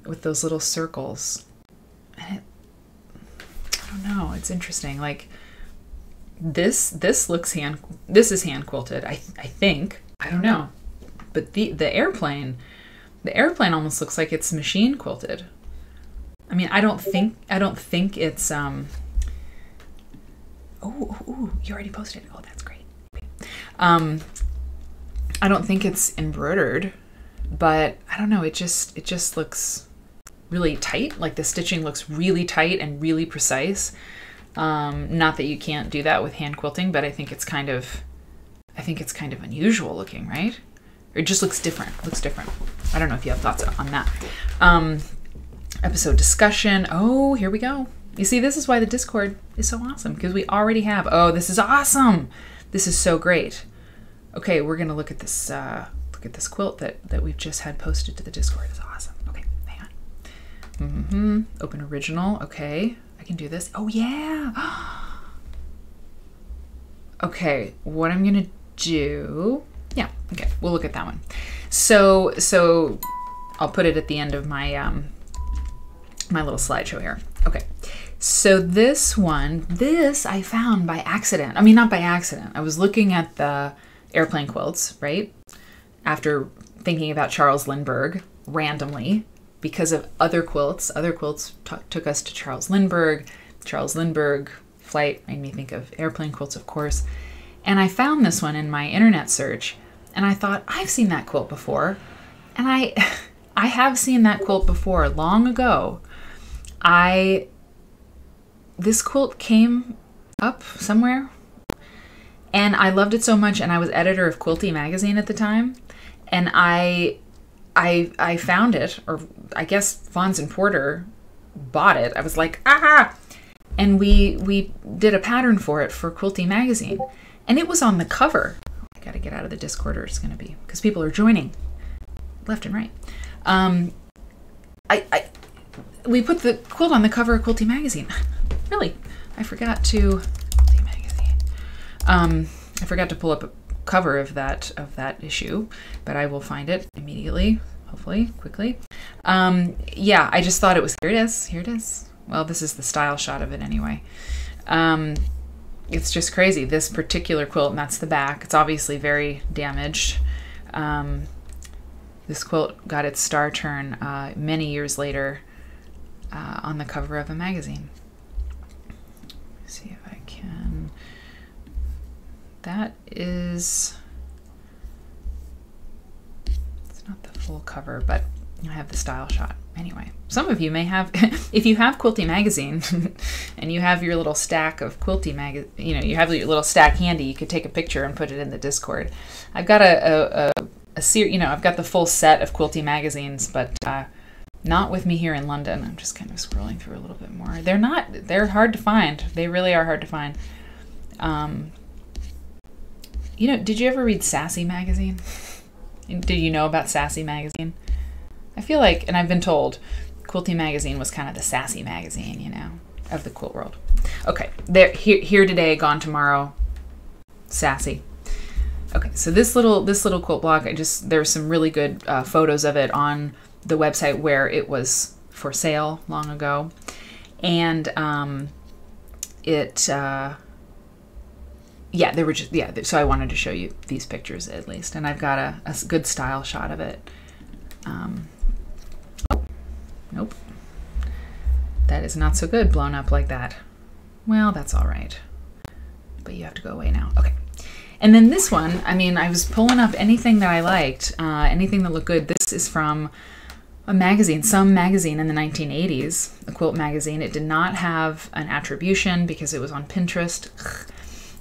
with those little circles. And I don't know, it's interesting. Like this is hand quilted. I think, I don't know. But the airplane almost looks like it's machine quilted. I mean, I don't think it's oh, you already posted. Oh, that's great. I don't think it's embroidered, but I don't know, it just looks really tight. Like the stitching looks really tight and really precise. Not that you can't do that with hand quilting, but I think it's kind of unusual looking, right? Or it just looks different. Looks different. I don't know if you have thoughts on that. Episode discussion. Oh, here we go. You see, this is why the Discord is so awesome, because we already have. Oh, this is awesome. This is so great. Okay, we're gonna look at this quilt that we've just had posted to the Discord. It's awesome. Okay, hang on. Open original. Okay, I can do this. Oh yeah. Okay, what I'm gonna do. Yeah, okay, we'll look at that one. So I'll put it at the end of my my little slideshow here. Okay, so this one, this I found by accident. I mean, not by accident. I was looking at the airplane quilts, right? After thinking about Charles Lindbergh randomly because of other quilts. Other quilts took us to Charles Lindbergh. Charles Lindbergh flight made me think of airplane quilts, of course. And I found this one in my internet search, and I thought, I've seen that quilt before. And I have seen that quilt before, long ago. This quilt came up somewhere, and I loved it so much, and I was editor of Quilty Magazine at the time, and I found it, or I guess Fons and Porter bought it. I was like, ah! And we did a pattern for it for Quilty Magazine. And it was on the cover. I gotta get out of the Discord, or it's gonna be, because people are joining left and right. We put the quilt on the cover of Quilty Magazine. Really, I forgot to Quilty Magazine. I forgot to pull up a cover of that issue, but I will find it immediately, hopefully, quickly. Yeah, I just thought it was, here it is, here it is. Well, this is the style shot of it anyway. It's just crazy, this particular quilt, and that's the back. It's obviously very damaged. This quilt got its star turn many years later on the cover of a magazine. Let's see if I can. That is, it's not the full cover, but I have the style shot. Anyway, some of you may have, if you have Quilty Magazine and you have your little stack of Quilty Magazine, you know, you have your little stack handy, you could take a picture and put it in the Discord. I've got a series, you know, I've got the full set of Quilty Magazines, but not with me here in London. I'm just kind of scrolling through a little bit more. They're hard to find. They really are hard to find. You know, did you ever read Sassy magazine? Did you know about Sassy magazine? I feel like, and I've been told, Quilty Magazine was kind of the sassy magazine, you know, of the quilt world. Okay, there, here today, gone tomorrow, Sassy. Okay, so this little quilt block, there's some really good photos of it on the website where it was for sale long ago, and yeah, they were just, yeah. So I wanted to show you these pictures at least, and I've got a good style shot of it. Oh, nope. That is not so good blown up like that. Well, that's all right. But you have to go away now. Okay. And then this one, I mean, I was pulling up anything that I liked, anything that looked good. This is from a magazine, some magazine in the 1980s, a quilt magazine. It did not have an attribution because it was on Pinterest.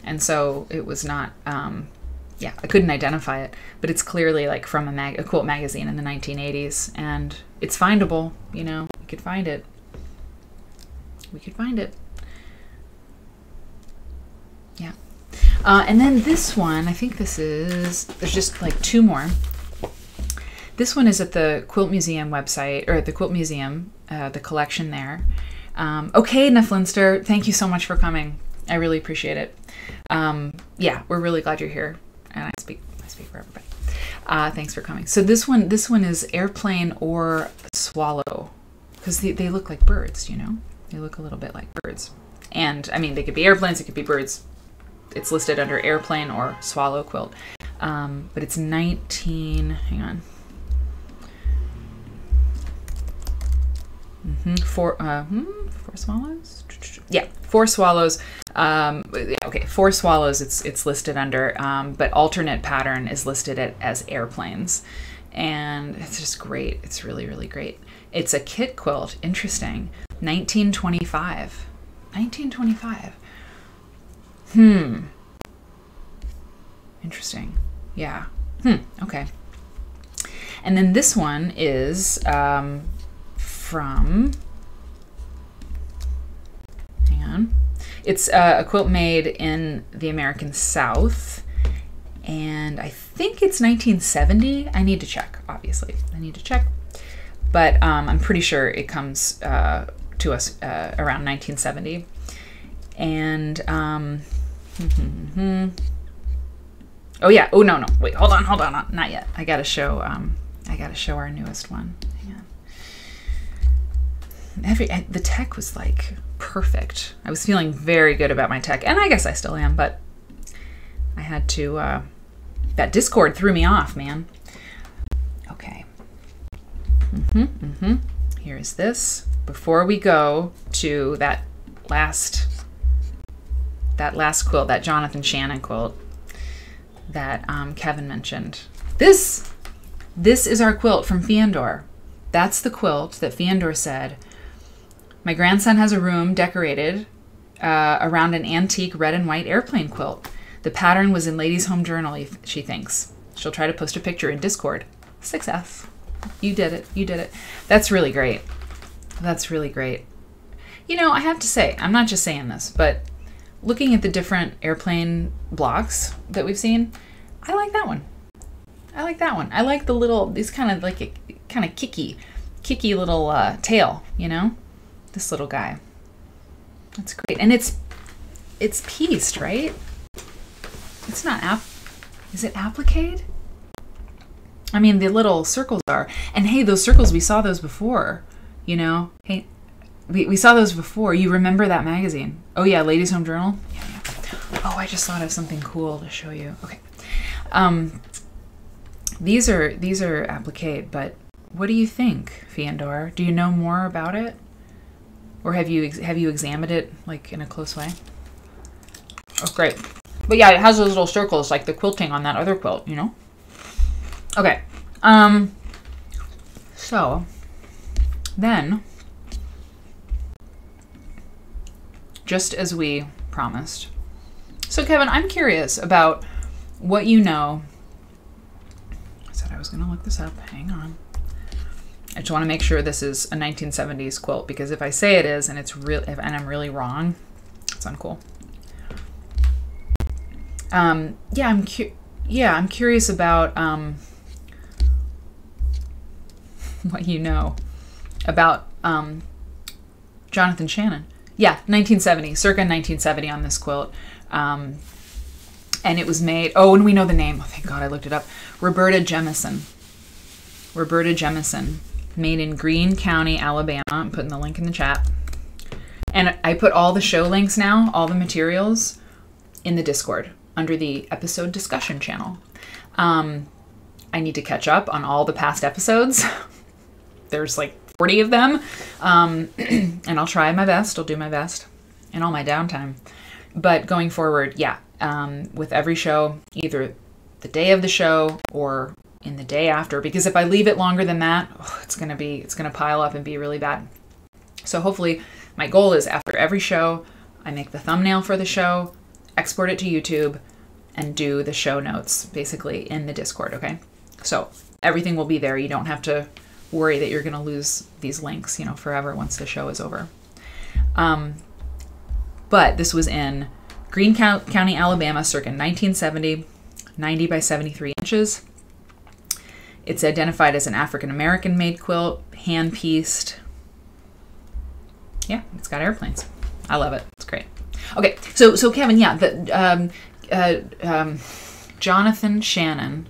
And so it was not, yeah, I couldn't identify it, but it's clearly like from a quilt magazine in the 1980s, and it's findable, you know, we could find it. We could find it. Yeah. And then this one, I think this is, there's just like two more. This one is at the Quilt Museum website, or at the Quilt Museum, the collection there. Okay, Neflinster, thank you so much for coming. I really appreciate it. Yeah, we're really glad you're here. And I speak for everybody. Thanks for coming. So this one is airplane or swallow, because they look like birds, you know? They look a little bit like birds. And, I mean, they could be airplanes, it could be birds. It's listed under airplane or swallow quilt. But it's 19, hang on. Four swallows? Yeah, four swallows. Okay, four swallows it's listed under, but alternate pattern is listed as airplanes. And it's just great. It's really, really great. It's a kit quilt. Interesting. 1925. 1925. Hmm. Interesting. Yeah. Okay. And then this one is from... Hang on. It's a quilt made in the American South. And I think it's 1970. I need to check, obviously. I need to check. But I'm pretty sure it comes to us around 1970. And, oh yeah, oh no, wait, hold on, not yet. I gotta show our newest one. Hang on. The tech was like perfect. I was feeling very good about my tech, and I guess I still am, but I had to, that Discord threw me off, man. Okay. Here is this. Before we go to that last quilt, that Jonathan Shannon quilt that Kevin mentioned. This is our quilt from Fiandor. That's the quilt that Fiandor said, my grandson has a room decorated around an antique red and white airplane quilt. The pattern was in Ladies' Home Journal, she thinks. She'll try to post a picture in Discord. Success. You did it. You did it. That's really great. That's really great. You know, I have to say, I'm not just saying this, but looking at the different airplane blocks that we've seen, I like that one. I like that one. I like the little, these kind of like a kind of kicky little tail, you know, this little guy. That's great. And it's pieced, right? It's not, is it appliqué? I mean, the little circles are, and hey, those circles, we saw those before, you know, hey, we saw those before. You remember that magazine? Oh yeah, Ladies' Home Journal. Yeah. Oh, I just thought of something cool to show you. Okay, these are appliqué, but what do you think, Fiandor? Do you know more about it, or have you examined it like in a close way? Oh, great. But yeah, it has those little circles like the quilting on that other quilt, you know? Okay. So then, just as we promised. So Kevin, I'm curious about what you know. I said I was gonna look this up, hang on. I just wanna make sure this is a 1970s quilt, because if I say it is and it's real, and I'm really wrong, it's uncool. Yeah, I'm curious about what you know about Jonathan Shannon. Yeah, 1970, circa 1970 on this quilt, and it was made. Oh, and we know the name. Oh, thank God, I looked it up. Roberta Jemison. Roberta Jemison, made in Greene County, Alabama. I'm putting the link in the chat, and I put all the show links now, all the materials, in the Discord under the episode discussion channel. I need to catch up on all the past episodes. There's like 40 of them. And I'll try my best. I'll do my best in all my downtime. But going forward, yeah, with every show, either the day of the show or in the day after, because if I leave it longer than that, oh, it's going to pile up and be really bad. So hopefully my goal is after every show, I make the thumbnail for the show, export it to YouTube, and do the show notes basically in the Discord, okay? So everything will be there. You don't have to worry that you're gonna lose these links, you know, forever once the show is over. But this was in Greene County, Alabama, circa 1970, 90 by 73 inches. It's identified as an African-American made quilt, hand-pieced. Yeah, it's got airplanes. I love it, it's great. Okay, so Kevin, yeah, Jonathan Shannon,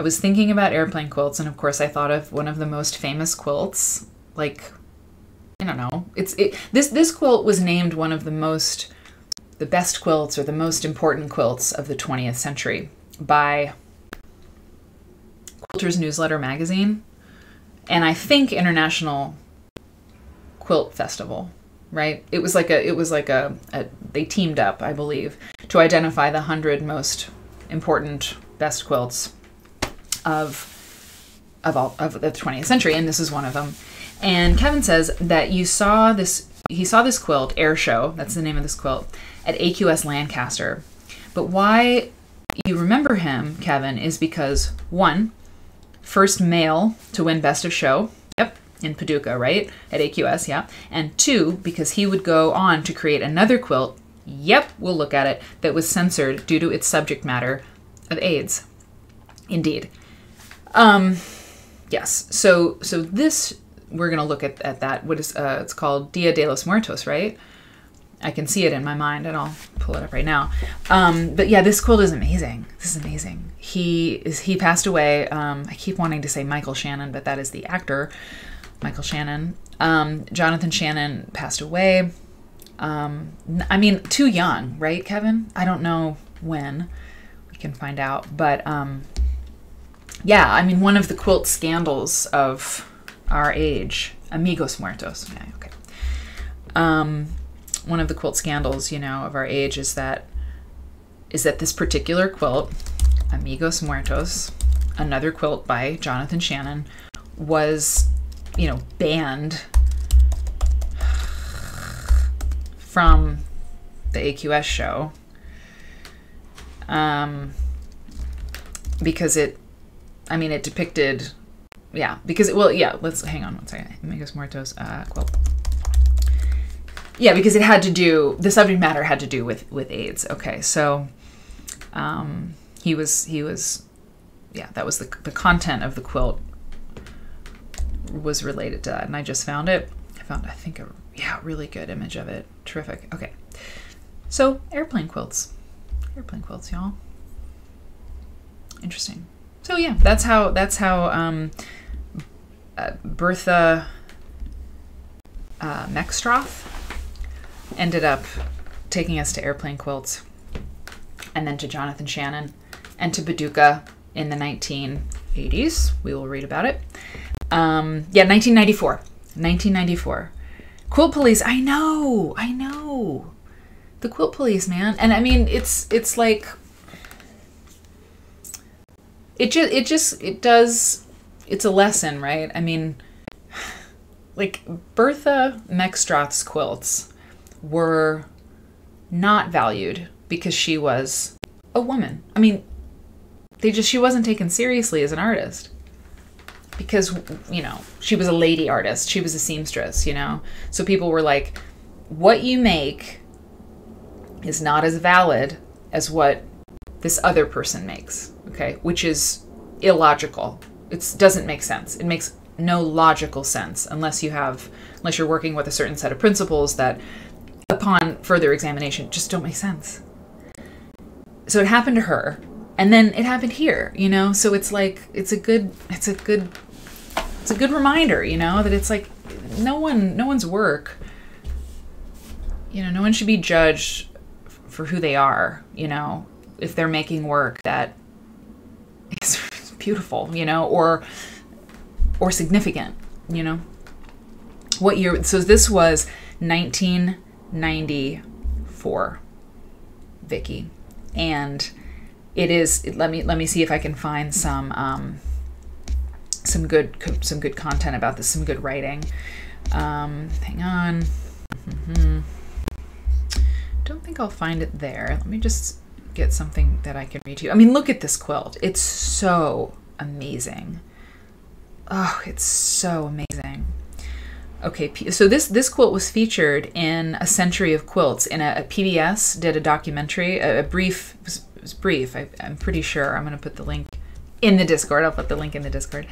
I was thinking about airplane quilts, and of course I thought of one of the most famous quilts. Like, I don't know. This quilt was named one of the best quilts or the most important quilts of the 20th century by Quilter's Newsletter magazine, and I think International Quilt Festival, right? It was like a they teamed up, I believe, to identify the 100 most important best quilts of the 20th century, and this is one of them. And Kevin says that he saw this quilt, Air Show, that's the name of this quilt, at AQS Lancaster. But why you remember him, Kevin, is because, one, first male to win Best of Show, yep, in Paducah, right, at AQS, yeah, and two, because he would go on to create another quilt, yep, we'll look at it, that was censored due to its subject matter of AIDS. Indeed. Yes, so this, we're going to look at that. What is, it's called Dia de los Muertos, right? I can see it in my mind, and I'll pull it up right now. But yeah, this quilt is amazing. This is amazing. He passed away. I keep wanting to say Michael Shannon, but that is the actor, Michael Shannon. Jonathan Shannon passed away. I mean, too young, right, Kevin? I don't know when. We can find out. But yeah, I mean, one of the quilt scandals of our age, Amigos Muertos. Yeah, okay. One of the quilt scandals, you know, of our age is that this particular quilt, Amigos Muertos, another quilt by Jonathan Shannon, was, you know, banned from the AQS show because it, I mean, it depicted, yeah, because it, well, yeah, let's hang on one second. Amigos Muertos quilt. Yeah, because it had to do, the subject matter had to do with AIDS. Okay, so he was, yeah, that was the content of the quilt was related to that. And I just found it. I found, I think, a, yeah, really good image of it. Terrific. Okay, so airplane quilts. Airplane quilts, y'all. Interesting. So yeah, that's how Bertha Meckstroth ended up taking us to airplane quilts, and then to Jonathan Shannon, and to Paducah in the 1980s. We will read about it. Yeah, 1994. 1994. Quilt police. I know. I know. The quilt police, man. And I mean, it's like, it does, it's a lesson, right? I mean, like, Bertha Meckstroth's quilts were not valued because she was a woman. I mean, she wasn't taken seriously as an artist because, you know, she was a lady artist. She was a seamstress, you know? So people were like, what you make is not as valid as what this other person makes, okay? Which is illogical. It doesn't make sense. It makes no logical sense unless you're working with a certain set of principles that, upon further examination, just don't make sense. So it happened to her, and then it happened here, you know? So it's like, it's a good reminder, you know, that it's like no one's work, you know, no one should be judged for who they are, you know, if they're making work that is beautiful, you know, or significant, you know? What year? So this was 1994, Vicky, and it is. Let me see if I can find some good content about this, some good writing. Hang on. Mm-hmm. Don't think I'll find it there. Let me just get something that I can read to you. I mean, look at this quilt. It's so amazing. Oh, it's so amazing. Okay, so this quilt was featured in A Century of Quilts. In a PBS did a documentary, it was brief, I'm pretty sure. I'm gonna put the link in the Discord. I'll put the link in the Discord.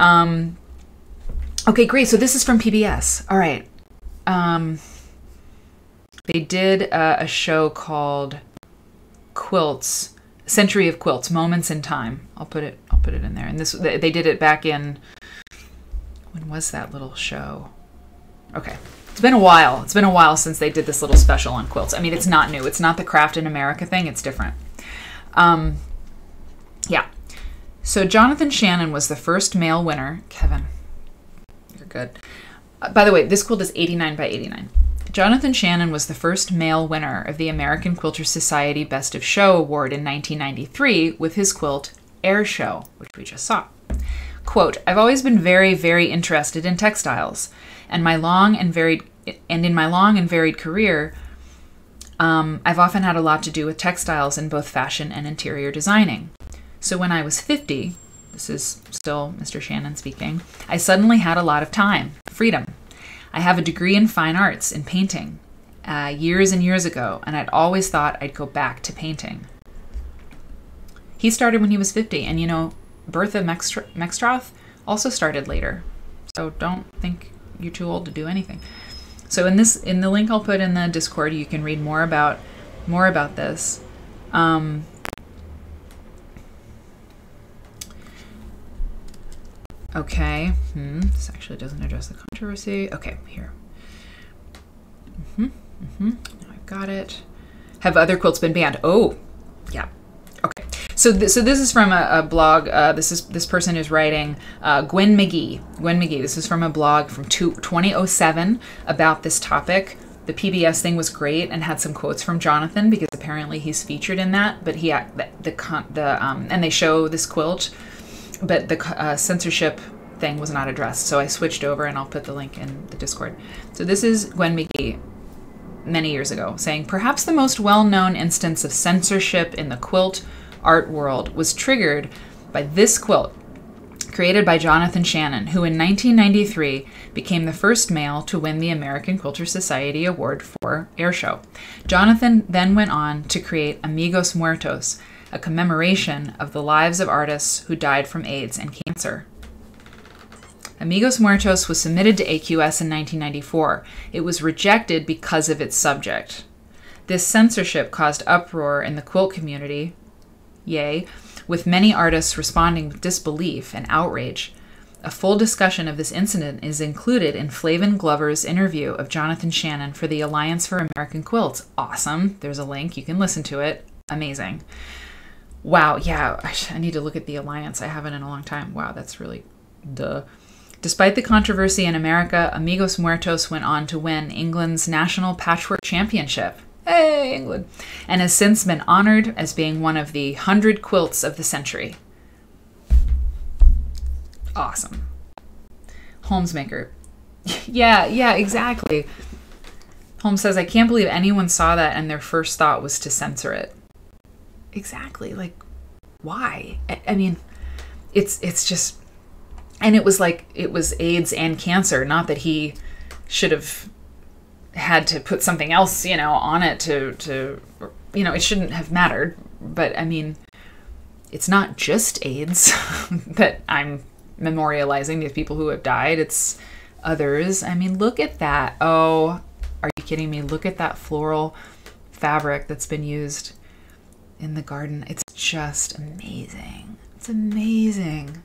Okay, great, so this is from PBS. All right. They did a show called Quilts, Century of Quilts, Moments in Time. I'll put it in there. And this, they did it back in, when was that little show? Okay. It's been a while. It's been a while since they did this little special on quilts. I mean, it's not new. It's not the Craft in America thing. It's different. Yeah. So Jonathan Shannon was the first male winner. Kevin, you're good. By the way, this quilt is 89 by 89. Jonathan Shannon was the first male winner of the American Quilter Society Best of Show Award in 1993 with his quilt Air Show, which we just saw. Quote, "I've always been very, very interested in textiles. And in my long and varied career, I've often had a lot to do with textiles in both fashion and interior designing. So when I was 50, this is still Mr. Shannon speaking, I suddenly had a lot of time, freedom. I have a degree in fine arts in painting years and years ago, and I'd always thought I'd go back to painting." He started when he was 50, and you know, Bertha Meckstroth also started later. So don't think you're too old to do anything. So in the link I'll put in the Discord, you can read more about this. Okay. This actually doesn't address the controversy. Okay, here. Now I've got it. Have other quilts been banned? Oh, yeah. Okay. So this is from a blog. This person is writing, Gwen McGee. Gwen McGee. This is from a blog from 2007 about this topic. The PBS thing was great and had some quotes from Jonathan because apparently he's featured in that. But he and they show this quilt, but the censorship thing was not addressed. So I switched over, and I'll put the link in the Discord. So this is Gwen McGee, many years ago, saying, "Perhaps the most well-known instance of censorship in the quilt art world was triggered by this quilt, created by Jonathan Shannon, who in 1993 became the first male to win the American Quilter Society Award for Air Show. Jonathan then went on to create Amigos Muertos, a commemoration of the lives of artists who died from AIDS and cancer. Amigos Muertos was submitted to AQS in 1994. It was rejected because of its subject. This censorship caused uproar in the quilt community, yay, with many artists responding with disbelief and outrage. A full discussion of this incident is included in Flavin Glover's interview of Jonathan Shannon for the Alliance for American Quilts." Awesome. There's a link. You can listen to it. Amazing. Wow. Yeah, I need to look at the Alliance. I haven't in a long time. Wow, that's really duh. "Despite the controversy in America, Amigos Muertos went on to win England's National Patchwork Championship." Hey, England. "And has since been honored as being one of the 100 quilts of the century." Awesome. Holmesmaker. Yeah, exactly. Holmes says, "I can't believe anyone saw that and their first thought was to censor it." Exactly. Like, why? I mean, it's just, and it was like, it was AIDS and cancer, not that he should have had to put something else, you know, on it to, you know, it shouldn't have mattered. But I mean, it's not just AIDS that I'm memorializing these people who have died. It's others. I mean, look at that. Oh, are you kidding me? Look at that floral fabric that's been used in the garden. It's just amazing. It's amazing.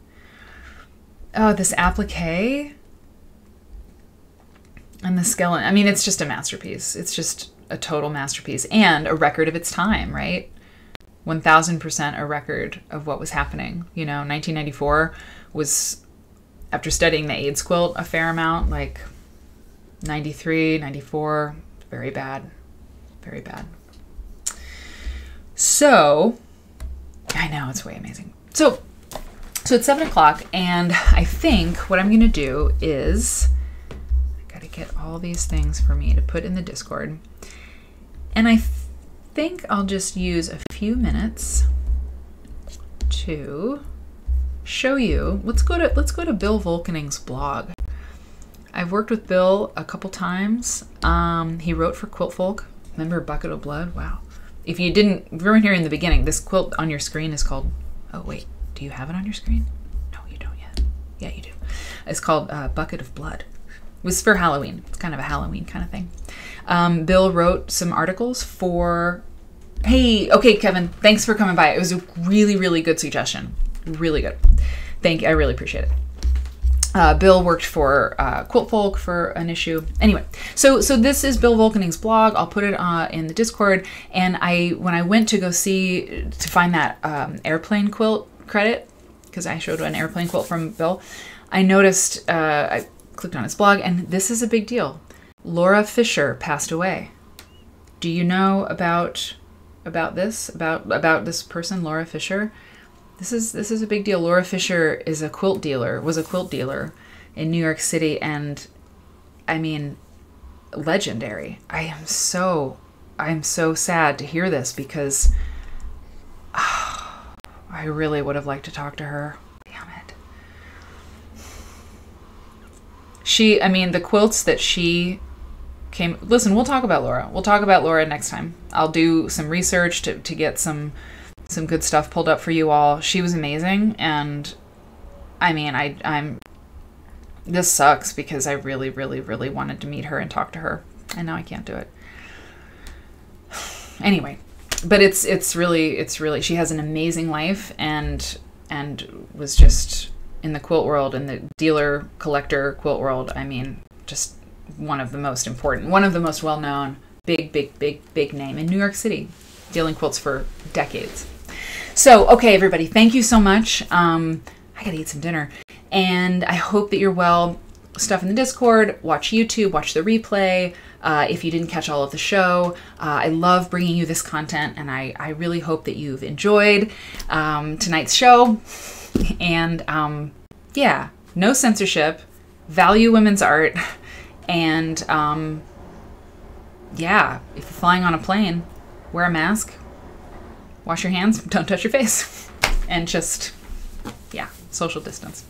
Oh, this applique. And the skeleton, I mean, it's just a masterpiece. It's just a total masterpiece and a record of its time, right? 1000% a record of what was happening. You know, 1994 was, after studying the AIDS quilt a fair amount, like 93, 94, very bad, very bad. So, I know, it's way amazing. So it's 7 o'clock, and I think what I'm gonna do is, get all these things for me to put in the Discord. And I think I'll just use a few minutes to show you. Let's go to Bill Volkening's blog. I've worked with Bill a couple times. He wrote for Quilt Folk. Remember Bucket of Blood? Wow. If you weren't here in the beginning, this quilt on your screen is called, oh wait, do you have it on your screen? No, you don't yet. Yeah, you do. It's called Bucket of Blood. Was for Halloween. It's kind of a Halloween kind of thing. Bill wrote some articles for Hey, okay, Kevin, thanks for coming by. It was a really, really good suggestion. Really good. Thank you. I really appreciate it. Bill worked for Quilt Folk for an issue. Anyway, so this is Bill Volkening's blog. I'll put it in the Discord. And when I went to go see, to find that airplane quilt credit, because I showed an airplane quilt from Bill, I noticed, I clicked on his blog, and this is a big deal. Laura Fisher passed away. Do you know about this person, Laura Fisher? This is a big deal. Laura Fisher is a quilt dealer, was a quilt dealer in New York City, and I mean, legendary. I am so sad to hear this, because I really would have liked to talk to her. Damn it. I mean, the quilts that she came, listen, we'll talk about Laura. We'll talk about Laura next time. I'll do some research to get some good stuff pulled up for you all. She was amazing, and I mean, this sucks because I really, really, really wanted to meet her and talk to her, and now I can't do it. Anyway, but it's really, she has an amazing life, and was just in the quilt world, in the dealer, collector quilt world, I mean, just one of the most important, one of the most well-known, big name in New York City, dealing quilts for decades. So, okay, everybody, thank you so much. I gotta eat some dinner. And I hope that you're well. Stuff in the Discord, watch YouTube, watch the replay. If you didn't catch all of the show, I love bringing you this content, and I really hope that you've enjoyed tonight's show. And yeah, no censorship, value women's art, and yeah, if you're flying on a plane, wear a mask, wash your hands, don't touch your face, and just, yeah, social distance.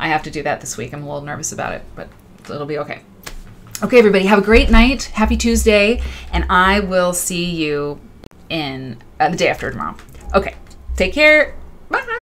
I have to do that this week. I'm a little nervous about it, but it'll be okay. Okay, everybody, have a great night. Happy Tuesday, and I will see you in the day after tomorrow. Okay, take care. Bye.